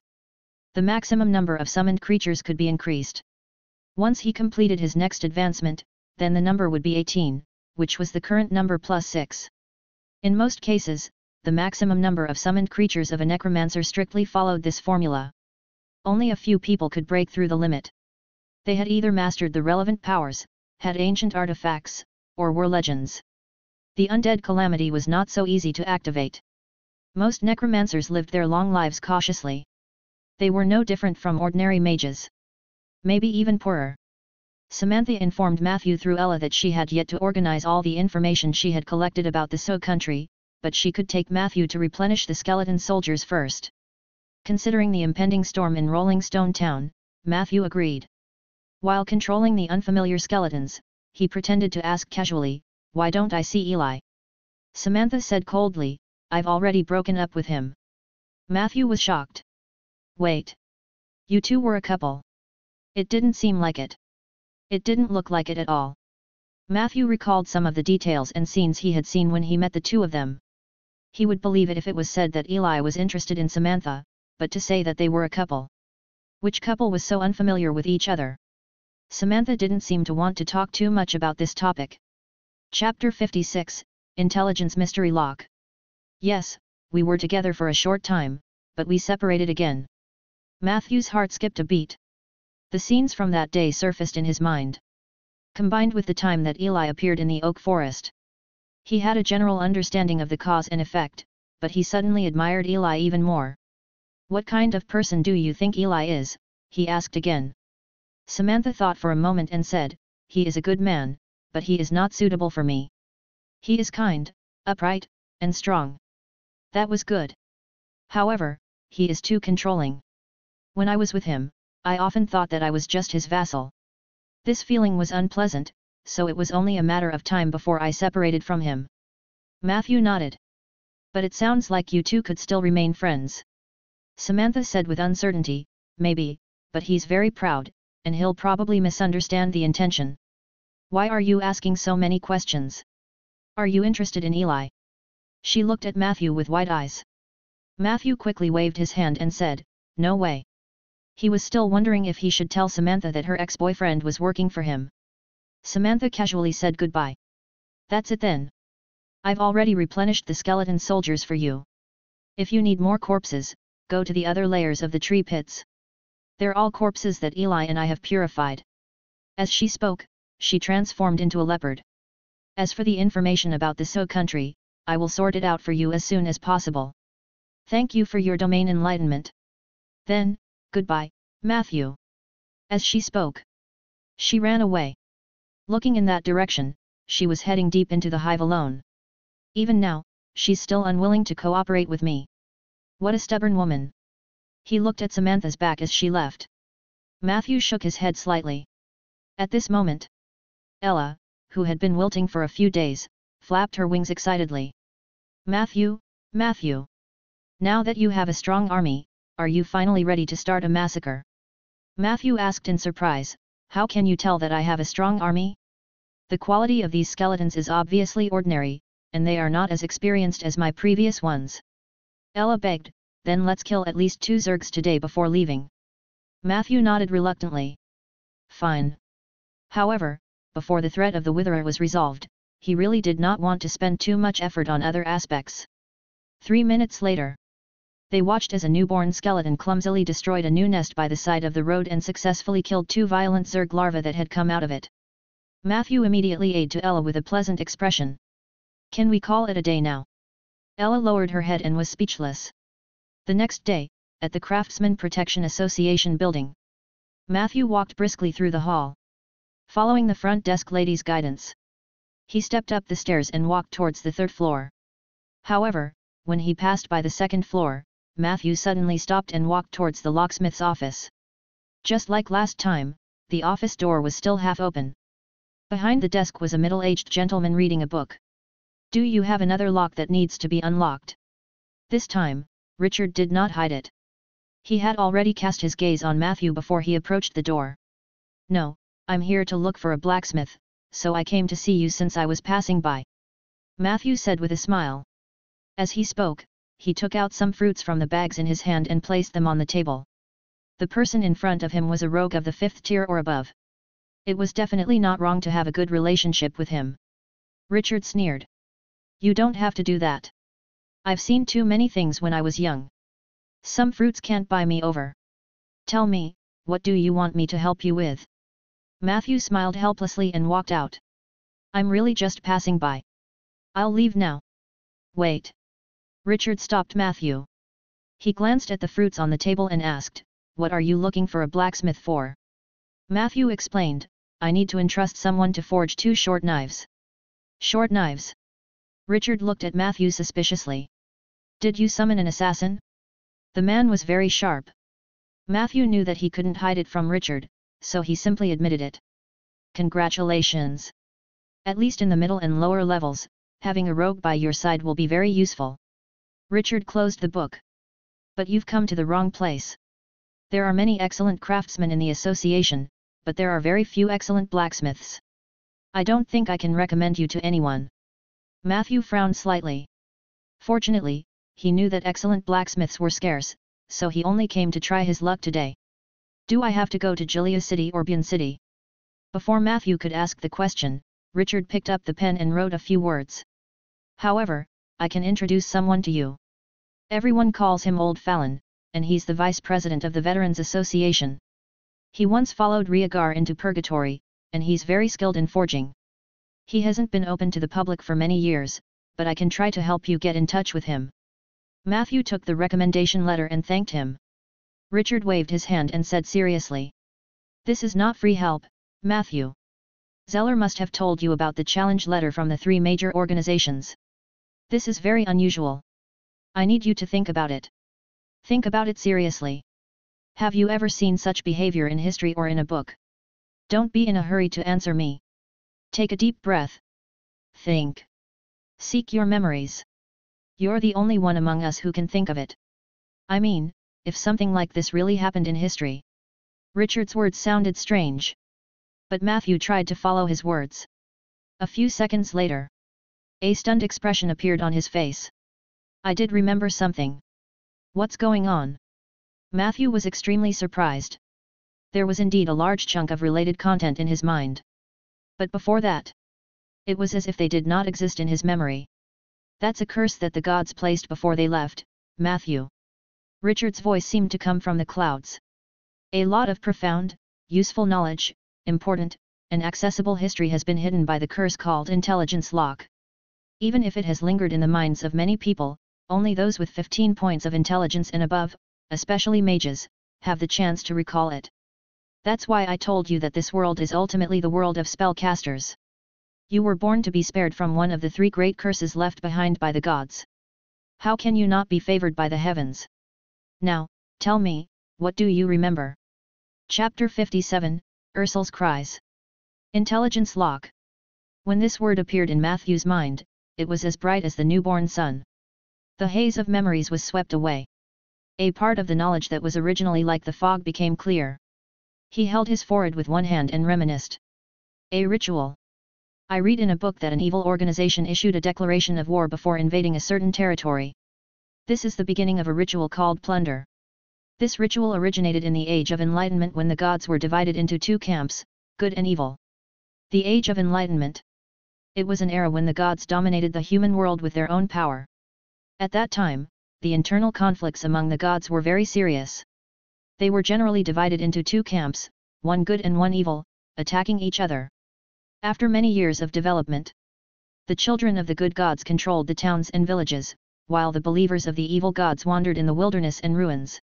The maximum number of summoned creatures could be increased. Once he completed his next advancement, then the number would be 18, which was the current number +6. In most cases, the maximum number of summoned creatures of a necromancer strictly followed this formula. Only a few people could break through the limit. They had either mastered the relevant powers, had ancient artifacts, or were legends. The undead calamity was not so easy to activate. Most necromancers lived their long lives cautiously. They were no different from ordinary mages. Maybe even poorer. Samantha informed Matthew through Ella that she had yet to organize all the information she had collected about the So country, but she could take Matthew to replenish the skeleton soldiers first. Considering the impending storm in Rolling Stone Town, Matthew agreed. While controlling the unfamiliar skeletons, he pretended to ask casually, "Why don't I see Eli?" Samantha said coldly, "I've already broken up with him." Matthew was shocked. "Wait. You two were a couple?" "It didn't seem like it. It didn't look like it at all." Matthew recalled some of the details and scenes he had seen when he met the two of them. He would believe it if it was said that Eli was interested in Samantha, but to say that they were a couple. Which couple was so unfamiliar with each other? Samantha didn't seem to want to talk too much about this topic, Chapter 56, Intelligence Mystery Lock. Yes, we were together for a short time, but we separated again. Matthew's heart skipped a beat. The scenes from that day surfaced in his mind, combined with the time that Eli appeared in the Oak Forest. He had a general understanding of the cause and effect, but he suddenly admired Eli even more. "What kind of person do you think Eli is?" he asked again. Samantha thought for a moment and said, "He is a good man, but he is not suitable for me. He is kind, upright, and strong. That was good. However, he is too controlling. When I was with him, I often thought that I was just his vassal. This feeling was unpleasant, so it was only a matter of time before I separated from him." Matthew nodded. "But it sounds like you two could still remain friends." Samantha said with uncertainty, "Maybe, but he's very proud, and he'll probably misunderstand the intention." "Why are you asking so many questions? Are you interested in Eli?" She looked at Matthew with wide eyes. Matthew quickly waved his hand and said, "No way." He was still wondering if he should tell Samantha that her ex-boyfriend was working for him. Samantha casually said goodbye. "That's it then. I've already replenished the skeleton soldiers for you. If you need more corpses, go to the other layers of the tree pits. They're all corpses that Eli and I have purified." As she spoke, she transformed into a leopard. "As for the information about the So country, I will sort it out for you as soon as possible. Thank you for your domain enlightenment. Then, goodbye, Matthew." As she spoke, she ran away. Looking in that direction, she was heading deep into the hive alone. "Even now, she's still unwilling to cooperate with me. What a stubborn woman." He looked at Samantha's back as she left. Matthew shook his head slightly. At this moment, Ella, who had been wilting for a few days, flapped her wings excitedly. "Matthew, Matthew. Now that you have a strong army, are you finally ready to start a massacre?" Matthew asked in surprise, "How can you tell that I have a strong army? The quality of these skeletons is obviously ordinary, and they are not as experienced as my previous ones." Ella begged, "Then let's kill at least 2 Zergs today before leaving." Matthew nodded reluctantly. Fine. However, before the threat of the Witherer was resolved, he really did not want to spend too much effort on other aspects. 3 minutes later, they watched as a newborn skeleton clumsily destroyed a new nest by the side of the road and successfully killed 2 violent Zerg larvae that had come out of it. Matthew immediately aided to Ella with a pleasant expression. "Can we call it a day now?" Ella lowered her head and was speechless. The next day, at the Craftsman Protection Association building, Matthew walked briskly through the hall, following the front desk lady's guidance. He stepped up the stairs and walked towards the 3rd floor. However, when he passed by the 2nd floor, Matthew suddenly stopped and walked towards the locksmith's office. Just like last time, the office door was still half open. Behind the desk was a middle-aged gentleman reading a book. "Do you have another lock that needs to be unlocked?" This time, Richard did not hide it. He had already cast his gaze on Matthew before he approached the door. "No, I'm here to look for a blacksmith, so I came to see you since I was passing by," Matthew said with a smile. As he spoke, he took out some fruits from the bags in his hand and placed them on the table. The person in front of him was a rogue of the 5th tier or above. It was definitely not wrong to have a good relationship with him. Richard sneered. "You don't have to do that. I've seen too many things when I was young. Some fruits can't buy me over. Tell me, what do you want me to help you with?" Matthew smiled helplessly and walked out. "I'm really just passing by. I'll leave now." "Wait." Richard stopped Matthew. He glanced at the fruits on the table and asked, "What are you looking for a blacksmith for?" Matthew explained, "I need to entrust someone to forge 2 short knives." "Short knives?" Richard looked at Matthew suspiciously. "Did you summon an assassin?" The man was very sharp. Matthew knew that he couldn't hide it from Richard, so he simply admitted it. "Congratulations. At least in the middle and lower levels, having a rogue by your side will be very useful." Richard closed the book. "But you've come to the wrong place. There are many excellent craftsmen in the association, but there are very few excellent blacksmiths. I don't think I can recommend you to anyone." Matthew frowned slightly. Fortunately, he knew that excellent blacksmiths were scarce, so he only came to try his luck today. "Do I have to go to Bion City or Bion City?" Before Matthew could ask the question, Richard picked up the pen and wrote a few words. However, I can introduce someone to you. Everyone calls him Old Fallon, and he's the vice president of the Veterans Association. He once followed Riagar into purgatory, and he's very skilled in forging. He hasn't been open to the public for many years, but I can try to help you get in touch with him. Matthew took the recommendation letter and thanked him. Richard waved his hand and said seriously, "This is not free help, Matthew. Zeller must have told you about the challenge letter from the three major organizations. This is very unusual. I need you to think about it. Think about it seriously. Have you ever seen such behavior in history or in a book? Don't be in a hurry to answer me. Take a deep breath. Think. Seek your memories. You're the only one among us who can think of it. I mean, if something like this really happened in history." Richard's words sounded strange. But Matthew tried to follow his words. A few seconds later, a stunned expression appeared on his face. "I did remember something. What's going on?" Matthew was extremely surprised. There was indeed a large chunk of related content in his mind. But before that, it was as if they did not exist in his memory. "That's a curse that the gods placed before they left, Matthew." Richard's voice seemed to come from the clouds. "A lot of profound, useful knowledge, important, and accessible history has been hidden by the curse called Intelligence Lock. Even if it has lingered in the minds of many people, only those with 15 points of intelligence and above, especially mages, have the chance to recall it. That's why I told you that this world is ultimately the world of spellcasters. You were born to be spared from one of the three great curses left behind by the gods. How can you not be favored by the heavens? Now, tell me, what do you remember?" Chapter 57, Ursul's Cries. Intelligence Lock. When this word appeared in Matthew's mind, it was as bright as the newborn sun. The haze of memories was swept away. A part of the knowledge that was originally like the fog became clear. He held his forehead with one hand and reminisced. "A ritual. I read in a book that an evil organization issued a declaration of war before invading a certain territory. This is the beginning of a ritual called plunder. This ritual originated in the Age of Enlightenment when the gods were divided into two camps, good and evil. The Age of Enlightenment. It was an era when the gods dominated the human world with their own power. At that time, the internal conflicts among the gods were very serious. They were generally divided into two camps, one good and one evil, attacking each other. After many years of development, the children of the good gods controlled the towns and villages, while the believers of the evil gods wandered in the wilderness and ruins.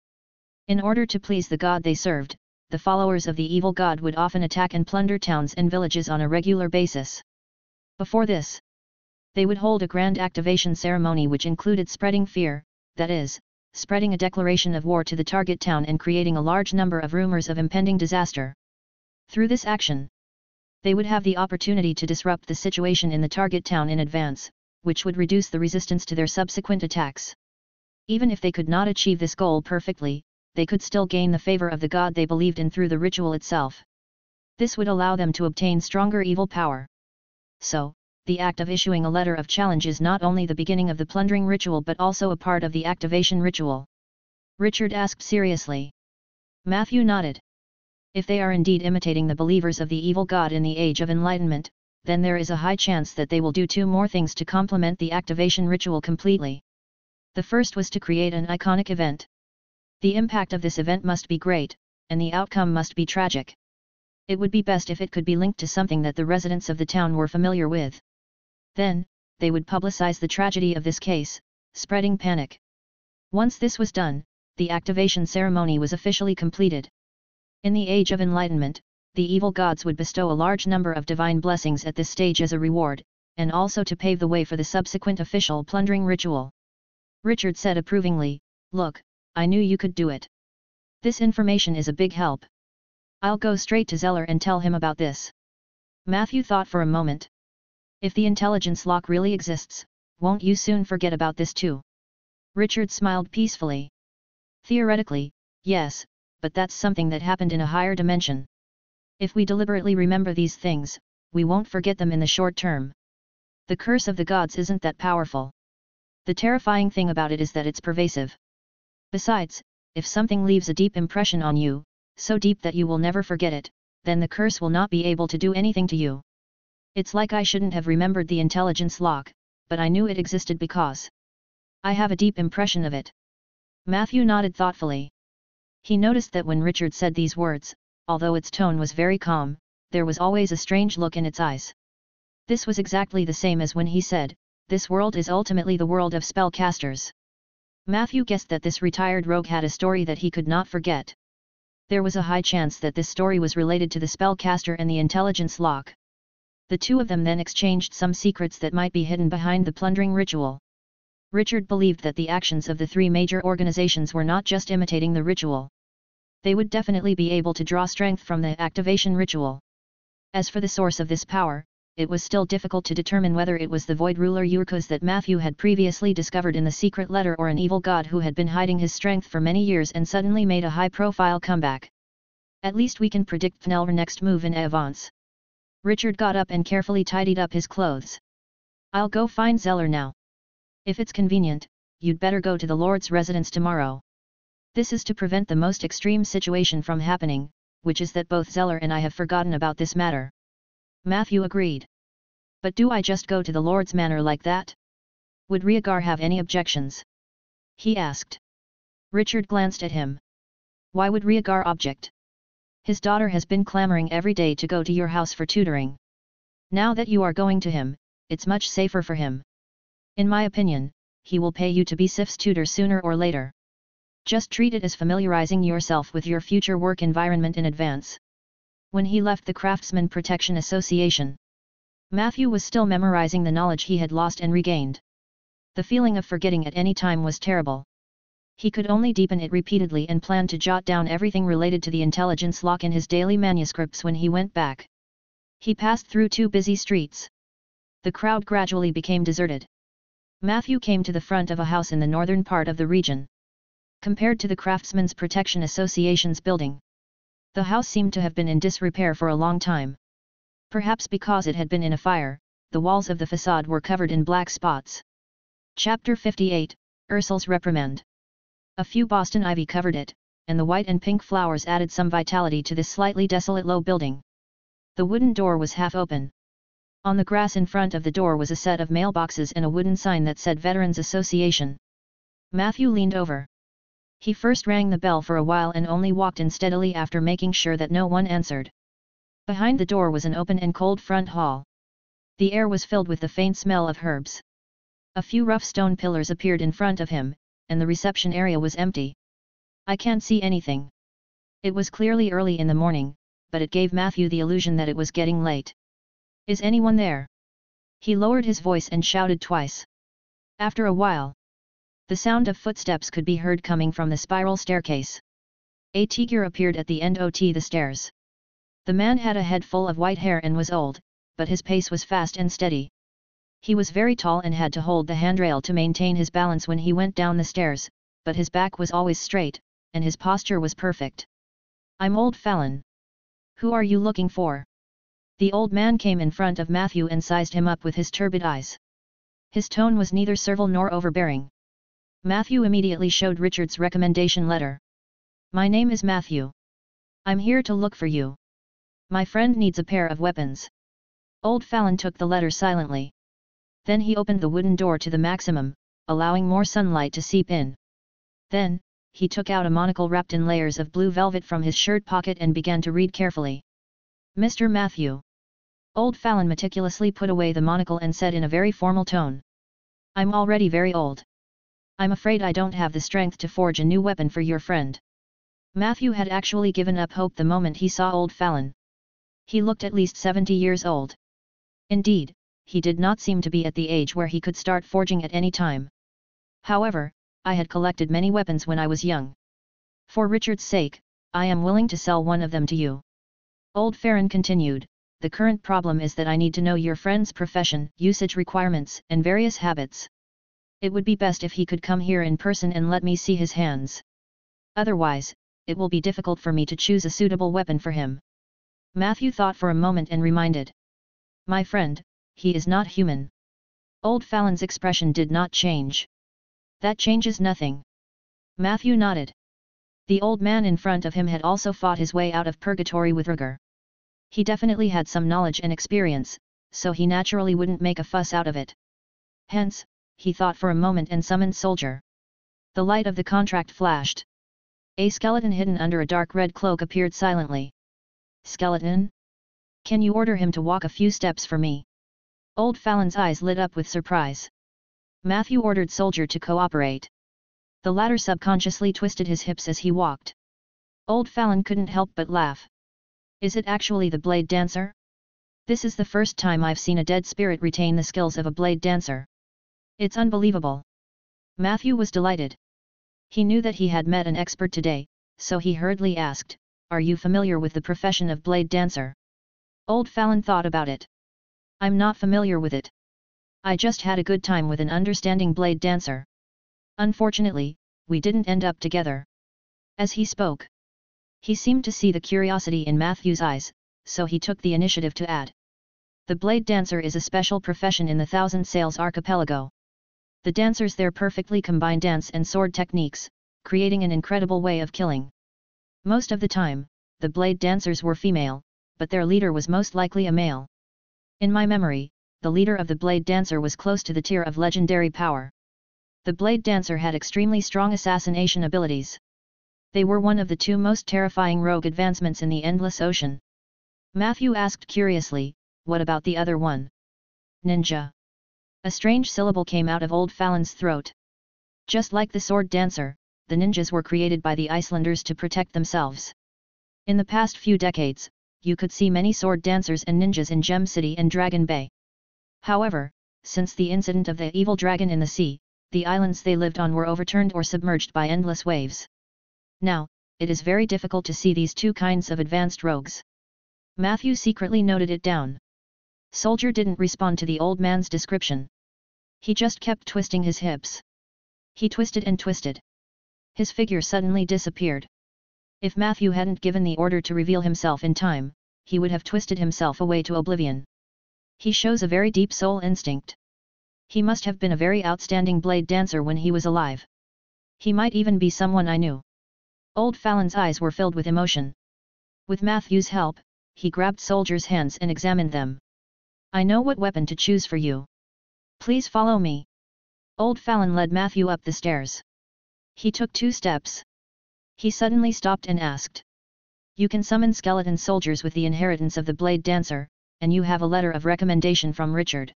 In order to please the god they served, the followers of the evil god would often attack and plunder towns and villages on a regular basis. Before this, they would hold a grand activation ceremony which included spreading fear, that is, spreading a declaration of war to the target town and creating a large number of rumors of impending disaster. Through this action, they would have the opportunity to disrupt the situation in the target town in advance, which would reduce the resistance to their subsequent attacks. Even if they could not achieve this goal perfectly, they could still gain the favor of the god they believed in through the ritual itself. This would allow them to obtain stronger evil power. So, the act of issuing a letter of challenge is not only the beginning of the plundering ritual but also a part of the activation ritual." Richard asked seriously. Matthew nodded. "If they are indeed imitating the believers of the evil god in the Age of Enlightenment, then there is a high chance that they will do two more things to complement the activation ritual completely. The first was to create an iconic event. The impact of this event must be great, and the outcome must be tragic. It would be best if it could be linked to something that the residents of the town were familiar with. Then, they would publicize the tragedy of this case, spreading panic. Once this was done, the activation ceremony was officially completed. In the Age of Enlightenment, the evil gods would bestow a large number of divine blessings at this stage as a reward, and also to pave the way for the subsequent official plundering ritual." Richard said approvingly, "Look, I knew you could do it. This information is a big help. I'll go straight to Zeller and tell him about this." Matthew thought for a moment. "If the Intelligence Lock really exists, won't you soon forget about this too?" Richard smiled peacefully. "Theoretically, yes, but that's something that happened in a higher dimension. If we deliberately remember these things, we won't forget them in the short term. The curse of the gods isn't that powerful. The terrifying thing about it is that it's pervasive. Besides, if something leaves a deep impression on you, so deep that you will never forget it, then the curse will not be able to do anything to you. It's like I shouldn't have remembered the intelligence lock, but I knew it existed because I have a deep impression of it." Matthew nodded thoughtfully. He noticed that when Richard said these words, although its tone was very calm, there was always a strange look in its eyes. This was exactly the same as when he said, "This world is ultimately the world of spellcasters." Matthew guessed that this retired rogue had a story that he could not forget. There was a high chance that this story was related to the spellcaster and the intelligence lock. The two of them then exchanged some secrets that might be hidden behind the plundering ritual. Richard believed that the actions of the three major organizations were not just imitating the ritual. They would definitely be able to draw strength from the activation ritual. As for the source of this power, it was still difficult to determine whether it was the void ruler Yurkos that Matthew had previously discovered in the secret letter or an evil god who had been hiding his strength for many years and suddenly made a high-profile comeback. "At least we can predict Pnel's next move in advance." Richard got up and carefully tidied up his clothes. "I'll go find Zeller now. If it's convenient, you'd better go to the Lord's residence tomorrow. This is to prevent the most extreme situation from happening, which is that both Zeller and I have forgotten about this matter." Matthew agreed. "But do I just go to the Lord's manor like that? Would Riagar have any objections?" he asked. Richard glanced at him. "Why would Riagar object? His daughter has been clamoring every day to go to your house for tutoring. Now that you are going to him, it's much safer for him. In my opinion, he will pay you to be Sif's tutor sooner or later. Just treat it as familiarizing yourself with your future work environment in advance." When he left the Craftsman Protection Association, Matthew was still memorizing the knowledge he had lost and regained. The feeling of forgetting at any time was terrible. He could only deepen it repeatedly and planned to jot down everything related to the intelligence lock in his daily manuscripts when he went back. He passed through two busy streets. The crowd gradually became deserted. Matthew came to the front of a house in the northern part of the region. Compared to the Craftsmen's Protection Association's building, the house seemed to have been in disrepair for a long time. Perhaps because it had been in a fire, the walls of the facade were covered in black spots. Chapter 58, Ursul's Reprimand. A few Boston ivy covered it, and the white and pink flowers added some vitality to this slightly desolate low building. The wooden door was half open. On the grass in front of the door was a set of mailboxes and a wooden sign that said Veterans Association. Matthew leaned over. He first rang the bell for a while and only walked in steadily after making sure that no one answered. Behind the door was an open and cold front hall. The air was filled with the faint smell of herbs. A few rough stone pillars appeared in front of him, and the reception area was empty. "I can't see anything." It was clearly early in the morning, but it gave Matthew the illusion that it was getting late. "Is anyone there?" He lowered his voice and shouted twice. After a while, the sound of footsteps could be heard coming from the spiral staircase. A Tigur appeared at the end of the stairs. The man had a head full of white hair and was old, but his pace was fast and steady. He was very tall and had to hold the handrail to maintain his balance when he went down the stairs, but his back was always straight, and his posture was perfect. "I'm Old Fallon. Who are you looking for?" The old man came in front of Matthew and sized him up with his turbid eyes. His tone was neither servile nor overbearing. Matthew immediately showed Richard's recommendation letter. "My name is Matthew. I'm here to look for you. My friend needs a pair of weapons." Old Fallon took the letter silently. Then he opened the wooden door to the maximum, allowing more sunlight to seep in. Then, he took out a monocle wrapped in layers of blue velvet from his shirt pocket and began to read carefully. "Mr. Matthew." Old Fallon meticulously put away the monocle and said in a very formal tone, "I'm already very old. I'm afraid I don't have the strength to forge a new weapon for your friend." Matthew had actually given up hope the moment he saw Old Fallon. He looked at least 70 years old. Indeed, he did not seem to be at the age where he could start forging at any time. "However, I had collected many weapons when I was young. For Richard's sake, I am willing to sell one of them to you." Old Farron continued, "The current problem is that I need to know your friend's profession, usage requirements, and various habits. It would be best if he could come here in person and let me see his hands. Otherwise, it will be difficult for me to choose a suitable weapon for him." Matthew thought for a moment and reminded, "My friend, he is not human." Old Fallon's expression did not change. "That changes nothing." Matthew nodded. The old man in front of him had also fought his way out of purgatory with rigor. He definitely had some knowledge and experience, so he naturally wouldn't make a fuss out of it. Hence, he thought for a moment and summoned Soldier. The light of the contract flashed. A skeleton hidden under a dark red cloak appeared silently. "Skeleton? Can you order him to walk a few steps for me?" Old Fallon's eyes lit up with surprise. Matthew ordered Soldier to cooperate. The latter subconsciously twisted his hips as he walked. Old Fallon couldn't help but laugh. "Is it actually the Blade Dancer? This is the first time I've seen a dead spirit retain the skills of a Blade Dancer. It's unbelievable." Matthew was delighted. He knew that he had met an expert today, so he hurriedly asked, "Are you familiar with the profession of Blade Dancer?" Old Fallon thought about it. "I'm not familiar with it. I just had a good time with an understanding Blade Dancer. Unfortunately, we didn't end up together." As he spoke, he seemed to see the curiosity in Matthew's eyes, so he took the initiative to add, "The Blade Dancer is a special profession in the Thousand Sails Archipelago. The dancers there perfectly combine dance and sword techniques, creating an incredible way of killing. Most of the time, the Blade Dancers were female, but their leader was most likely a male. In my memory, the leader of the Blade Dancer was close to the tier of legendary power. The Blade Dancer had extremely strong assassination abilities. They were one of the two most terrifying rogue advancements in the Endless Ocean." Matthew asked curiously, "What about the other one?" "Ninja." A strange syllable came out of Old Fallon's throat. "Just like the Sword Dancer, the ninjas were created by the Icelanders to protect themselves. In the past few decades, you could see many sword dancers and ninjas in Gem City and Dragon Bay. However, since the incident of the evil dragon in the sea, the islands they lived on were overturned or submerged by endless waves. Now, it is very difficult to see these two kinds of advanced rogues." Matthew secretly noted it down. Soldier didn't respond to the old man's description. He just kept twisting his hips. He twisted and twisted. His figure suddenly disappeared. If Matthew hadn't given the order to reveal himself in time, he would have twisted himself away to oblivion. "He shows a very deep soul instinct. He must have been a very outstanding Blade Dancer when he was alive. He might even be someone I knew." Old Fallon's eyes were filled with emotion. With Matthew's help, he grabbed Soldier's hands and examined them. "I know what weapon to choose for you. Please follow me." Old Fallon led Matthew up the stairs. He took two steps. He suddenly stopped and asked, "You can summon skeleton soldiers with the inheritance of the Blade Dancer, and you have a letter of recommendation from Richard.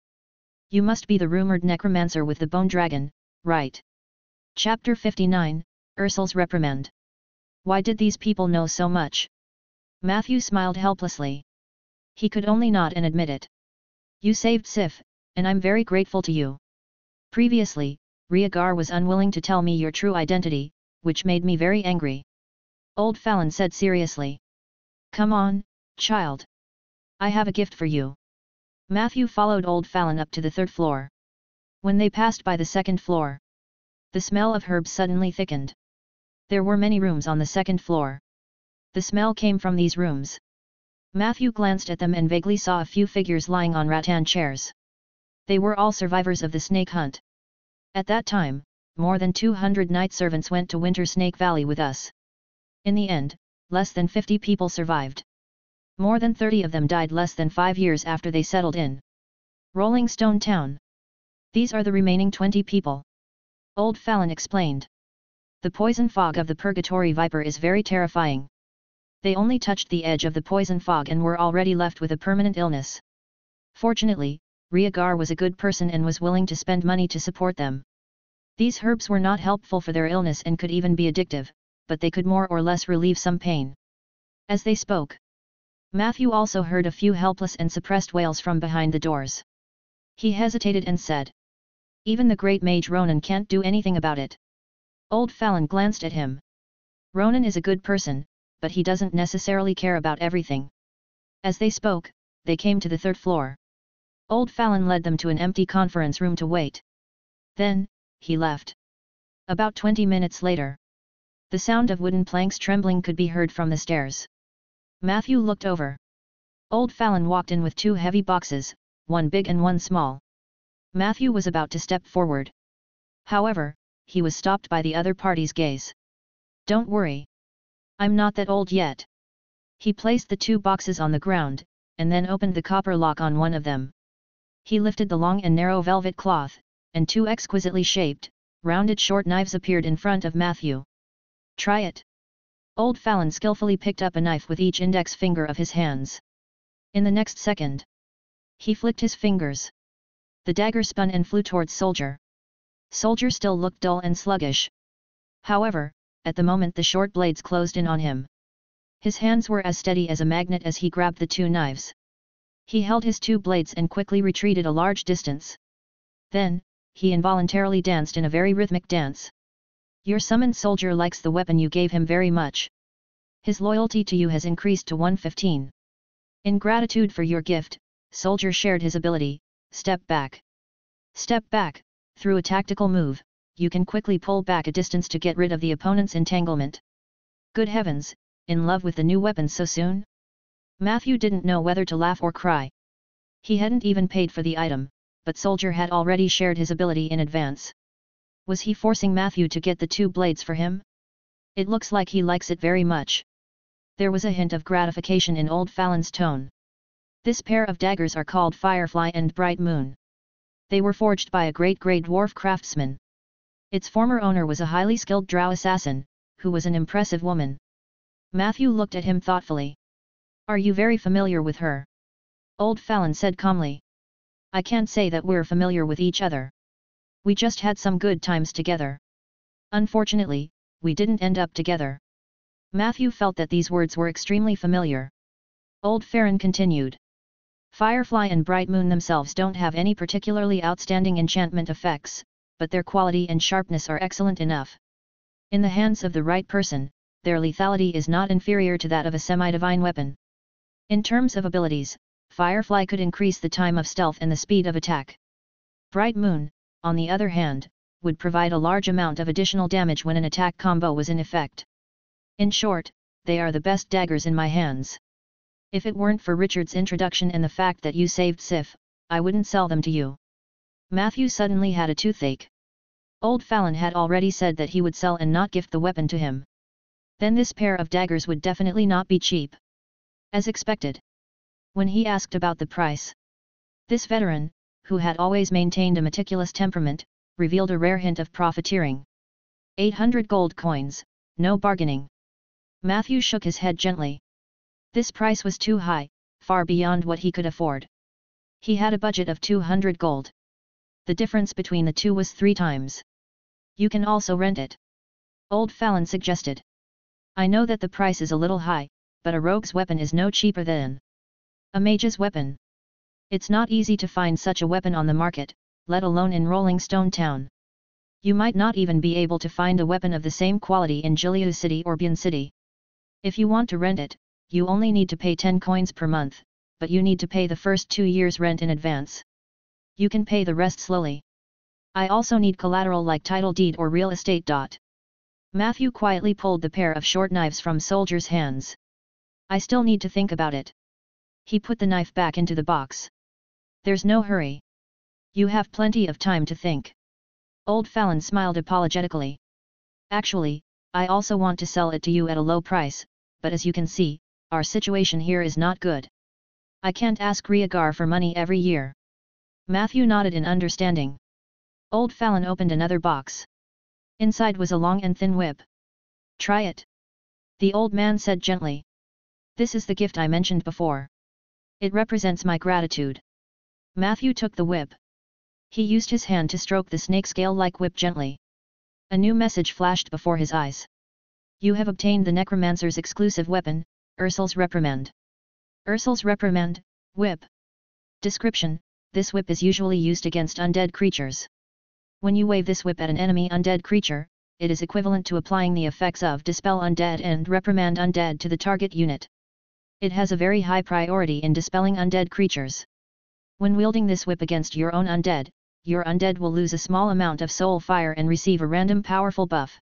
You must be the rumored necromancer with the bone dragon, right?" Chapter 59, Ursul's Reprimand. Why did these people know so much? Matthew smiled helplessly. He could only nod and admit it. "You saved Sif, and I'm very grateful to you. Previously, Riagar was unwilling to tell me your true identity, which made me very angry." Old Fallon said seriously, "Come on, child. I have a gift for you." Matthew followed Old Fallon up to the third floor. When they passed by the second floor, the smell of herbs suddenly thickened. There were many rooms on the second floor. The smell came from these rooms. Matthew glanced at them and vaguely saw a few figures lying on rattan chairs. They were all survivors of the snake hunt. "At that time, more than 200 night servants went to Winter Snake Valley with us. In the end, less than 50 people survived. More than 30 of them died less than 5 years after they settled in Rolling Stone Town. These are the remaining 20 people." Old Fallon explained. "The poison fog of the Purgatory Viper is very terrifying. They only touched the edge of the poison fog and were already left with a permanent illness. Fortunately, Riagar was a good person and was willing to spend money to support them. These herbs were not helpful for their illness and could even be addictive, but they could more or less relieve some pain." As they spoke, Matthew also heard a few helpless and suppressed wails from behind the doors. He hesitated and said, "Even the great mage Ronan can't do anything about it." Old Fallon glanced at him. "Ronan is a good person, but he doesn't necessarily care about everything." As they spoke, they came to the third floor. Old Fallon led them to an empty conference room to wait. Then, he left. About 20 minutes later, the sound of wooden planks trembling could be heard from the stairs. Matthew looked over. Old Fallon walked in with two heavy boxes, one big and one small. Matthew was about to step forward. However, he was stopped by the other party's gaze. "Don't worry. I'm not that old yet." He placed the two boxes on the ground, and then opened the copper lock on one of them. He lifted the long and narrow velvet cloth, and two exquisitely shaped, rounded short knives appeared in front of Matthew. "Try it." Old Fallon skillfully picked up a knife with each index finger of his hands. In the next second, he flicked his fingers. The dagger spun and flew towards Soldier. Soldier still looked dull and sluggish. However, at the moment the short blades closed in on him. His hands were as steady as a magnet as he grabbed the two knives. He held his two blades and quickly retreated a large distance. Then, he involuntarily danced in a very rhythmic dance. "Your summoned soldier likes the weapon you gave him very much. His loyalty to you has increased to 115. In gratitude for your gift," Soldier shared his ability, "step back. Step back, through a tactical move, you can quickly pull back a distance to get rid of the opponent's entanglement." Good heavens, in love with the new weapon so soon? Matthew didn't know whether to laugh or cry. He hadn't even paid for the item, but Soldier had already shared his ability in advance. Was he forcing Matthew to get the two blades for him? It looks like he likes it very much. There was a hint of gratification in Old Fallon's tone. This pair of daggers are called Firefly and Bright Moon. They were forged by a great grey dwarf craftsman. Its former owner was a highly skilled drow assassin, who was an impressive woman. Matthew looked at him thoughtfully. "Are you very familiar with her?" Old Fallon said calmly. "I can't say that we're familiar with each other. We just had some good times together. Unfortunately, we didn't end up together." Matthew felt that these words were extremely familiar. Old Fallon continued. "Firefly and Bright Moon themselves don't have any particularly outstanding enchantment effects, but their quality and sharpness are excellent enough. In the hands of the right person, their lethality is not inferior to that of a semi-divine weapon. In terms of abilities, Firefly could increase the time of stealth and the speed of attack. Bright Moon, on the other hand, would provide a large amount of additional damage when an attack combo was in effect. In short, they are the best daggers in my hands. If it weren't for Richard's introduction and the fact that you saved Sif, I wouldn't sell them to you." Matthew suddenly had a toothache. Old Fallon had already said that he would sell and not gift the weapon to him. Then this pair of daggers would definitely not be cheap. As expected. When he asked about the price, this veteran, who had always maintained a meticulous temperament, revealed a rare hint of profiteering. 800 gold coins, no bargaining." Matthew shook his head gently. This price was too high, far beyond what he could afford. He had a budget of 200 gold. The difference between the two was 3 times. "You can also rent it," Old Fallon suggested. "I know that the price is a little high, but a rogue's weapon is no cheaper than a mage's weapon. It's not easy to find such a weapon on the market, let alone in Rolling Stone Town. You might not even be able to find a weapon of the same quality in Jilliu City or Bion City. If you want to rent it, you only need to pay 10 coins per month, but you need to pay the first 2 years' rent in advance. You can pay the rest slowly. I also need collateral like title deed or real estate." Matthew quietly pulled the pair of short knives from Soldier's hands. "I still need to think about it." He put the knife back into the box. "There's no hurry. You have plenty of time to think." Old Fallon smiled apologetically. "Actually, I also want to sell it to you at a low price, but as you can see, our situation here is not good. I can't ask Riagar for money every year." Matthew nodded in understanding. Old Fallon opened another box. Inside was a long and thin whip. "Try it," the old man said gently. "This is the gift I mentioned before. It represents my gratitude." Matthew took the whip. He used his hand to stroke the snake scale-like whip gently. A new message flashed before his eyes. "You have obtained the Necromancer's exclusive weapon, Ursul's Reprimand. Ursul's Reprimand, Whip. Description: this whip is usually used against undead creatures. When you wave this whip at an enemy undead creature, it is equivalent to applying the effects of Dispel Undead and Reprimand Undead to the target unit. It has a very high priority in dispelling undead creatures. When wielding this whip against your undead will lose a small amount of soul fire and receive a random powerful buff.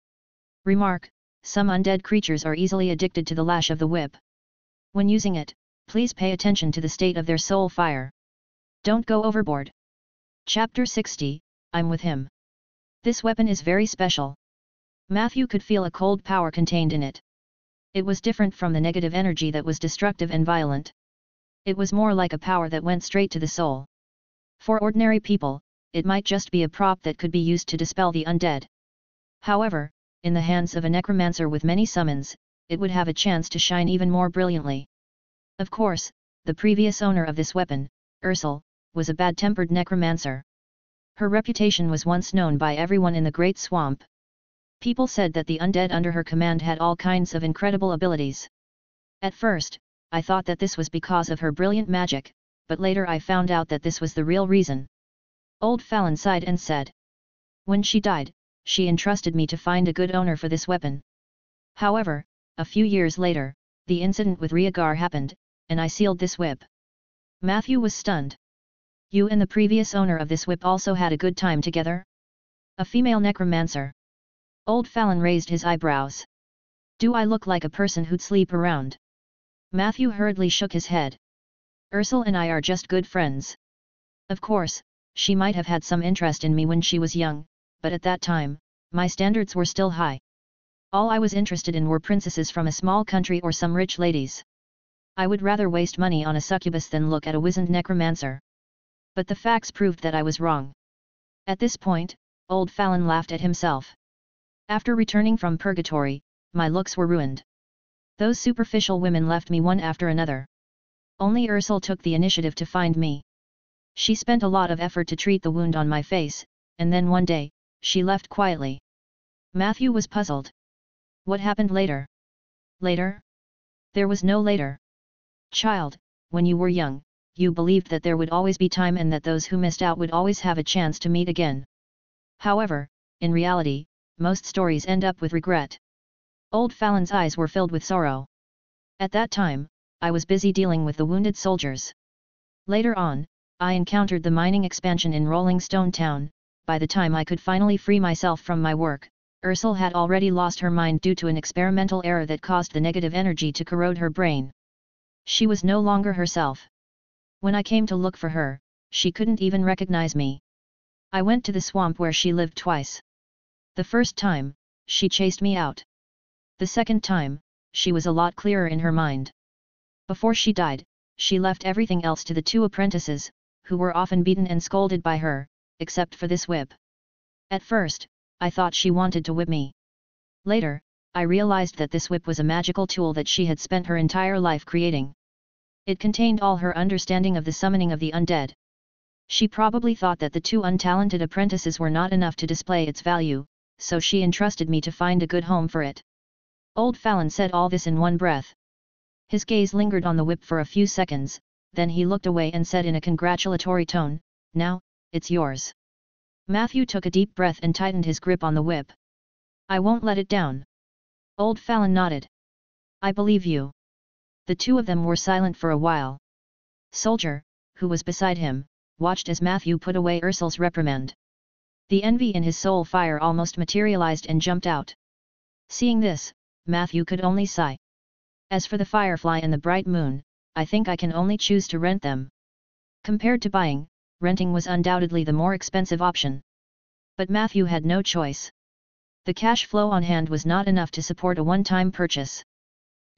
Remark: some undead creatures are easily addicted to the lash of the whip. When using it, please pay attention to the state of their soul fire. Don't go overboard." Chapter 60, I'm with him. This weapon is very special. Matthew could feel a cold power contained in it. It was different from the negative energy that was destructive and violent. It was more like a power that went straight to the soul. For ordinary people, it might just be a prop that could be used to dispel the undead. However, in the hands of a necromancer with many summons, it would have a chance to shine even more brilliantly. Of course, the previous owner of this weapon, Ursel, was a bad-tempered necromancer. Her reputation was once known by everyone in the Great Swamp. People said that the undead under her command had all kinds of incredible abilities. At first, I thought that this was because of her brilliant magic, but later I found out that this was the real reason. Old Fallon sighed and said, "When she died, she entrusted me to find a good owner for this weapon." However, a few years later, the incident with Riagar happened, and I sealed this whip. Matthew was stunned. "You and the previous owner of this whip also had a good time together? A female necromancer?" Old Fallon raised his eyebrows. "Do I look like a person who'd sleep around?" Matthew hurriedly shook his head. "Ursel and I are just good friends. Of course, she might have had some interest in me when she was young, but at that time, my standards were still high. All I was interested in were princesses from a small country or some rich ladies. I would rather waste money on a succubus than look at a wizened necromancer." But the facts proved that I was wrong. At this point, Old Fallon laughed at himself. "After returning from purgatory, my looks were ruined. Those superficial women left me one after another. Only Ursel took the initiative to find me. She spent a lot of effort to treat the wound on my face, and then one day, she left quietly." Matthew was puzzled. "What happened later?" "Later? There was no later. Child, when you were young, you believed that there would always be time and that those who missed out would always have a chance to meet again. However, in reality, most stories end up with regret." Old Fallon's eyes were filled with sorrow. "At that time, I was busy dealing with the wounded soldiers. Later on, I encountered the mining expansion in Rolling Stone Town. By the time I could finally free myself from my work, Ursel had already lost her mind due to an experimental error that caused the negative energy to corrode her brain. She was no longer herself. When I came to look for her, she couldn't even recognize me. I went to the swamp where she lived twice. The first time, she chased me out. The second time, she was a lot clearer in her mind. Before she died, she left everything else to the two apprentices, who were often beaten and scolded by her, except for this whip. At first, I thought she wanted to whip me. Later, I realized that this whip was a magical tool that she had spent her entire life creating. It contained all her understanding of the summoning of the undead. She probably thought that the two untalented apprentices were not enough to display its value, so she entrusted me to find a good home for it." Old Fallon said all this in one breath. His gaze lingered on the whip for a few seconds, then he looked away and said in a congratulatory tone, "Now, it's yours." Matthew took a deep breath and tightened his grip on the whip. "I won't let it down." Old Fallon nodded. "I believe you." The two of them were silent for a while. Soldier, who was beside him, watched as Matthew put away Ursel's reprimand. The envy in his soul fire almost materialized and jumped out. Seeing this, Matthew could only sigh. "As for the Firefly and the Bright Moon, I think I can only choose to rent them." Compared to buying, renting was undoubtedly the more expensive option. But Matthew had no choice. The cash flow on hand was not enough to support a one-time purchase.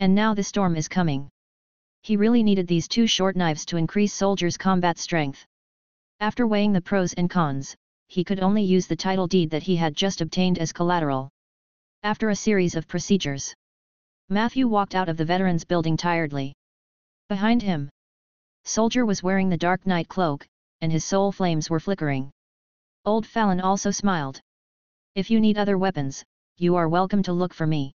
And now the storm is coming. He really needed these two short knives to increase Soldier's combat strength. After weighing the pros and cons, he could only use the title deed that he had just obtained as collateral. After a series of procedures, Matthew walked out of the Veterans Building tiredly. Behind him, Soldier was wearing the Dark Night Cloak, and his soul flames were flickering. Old Fallon also smiled. "If you need other weapons, you are welcome to look for me.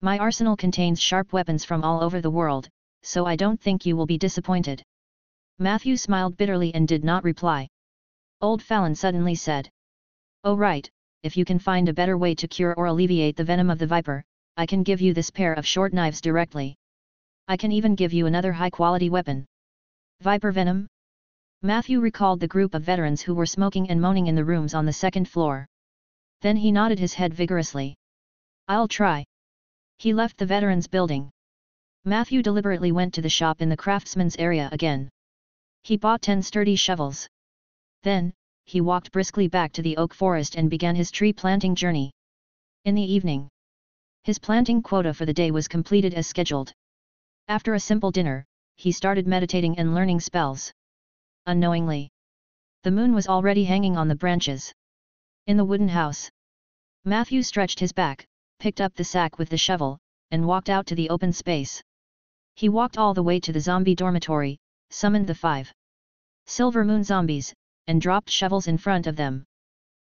My arsenal contains sharp weapons from all over the world, so I don't think you will be disappointed." Matthew smiled bitterly and did not reply. Old Fallon suddenly said, "Oh right, if you can find a better way to cure or alleviate the venom of the viper, I can give you this pair of short knives directly. I can even give you another high-quality weapon." "Viper venom?" Matthew recalled the group of veterans who were smoking and moaning in the rooms on the second floor. Then he nodded his head vigorously. "I'll try." He left the Veterans Building. Matthew deliberately went to the shop in the craftsman's area again. He bought 10 sturdy shovels. Then, he walked briskly back to the Oak Forest and began his tree planting journey. In the evening, his planting quota for the day was completed as scheduled. After a simple dinner, he started meditating and learning spells. Unknowingly, the moon was already hanging on the branches. In the wooden house, Matthew stretched his back, picked up the sack with the shovel, and walked out to the open space. He walked all the way to the zombie dormitory, summoned the 5 Silver Moon Zombies, and dropped shovels in front of them.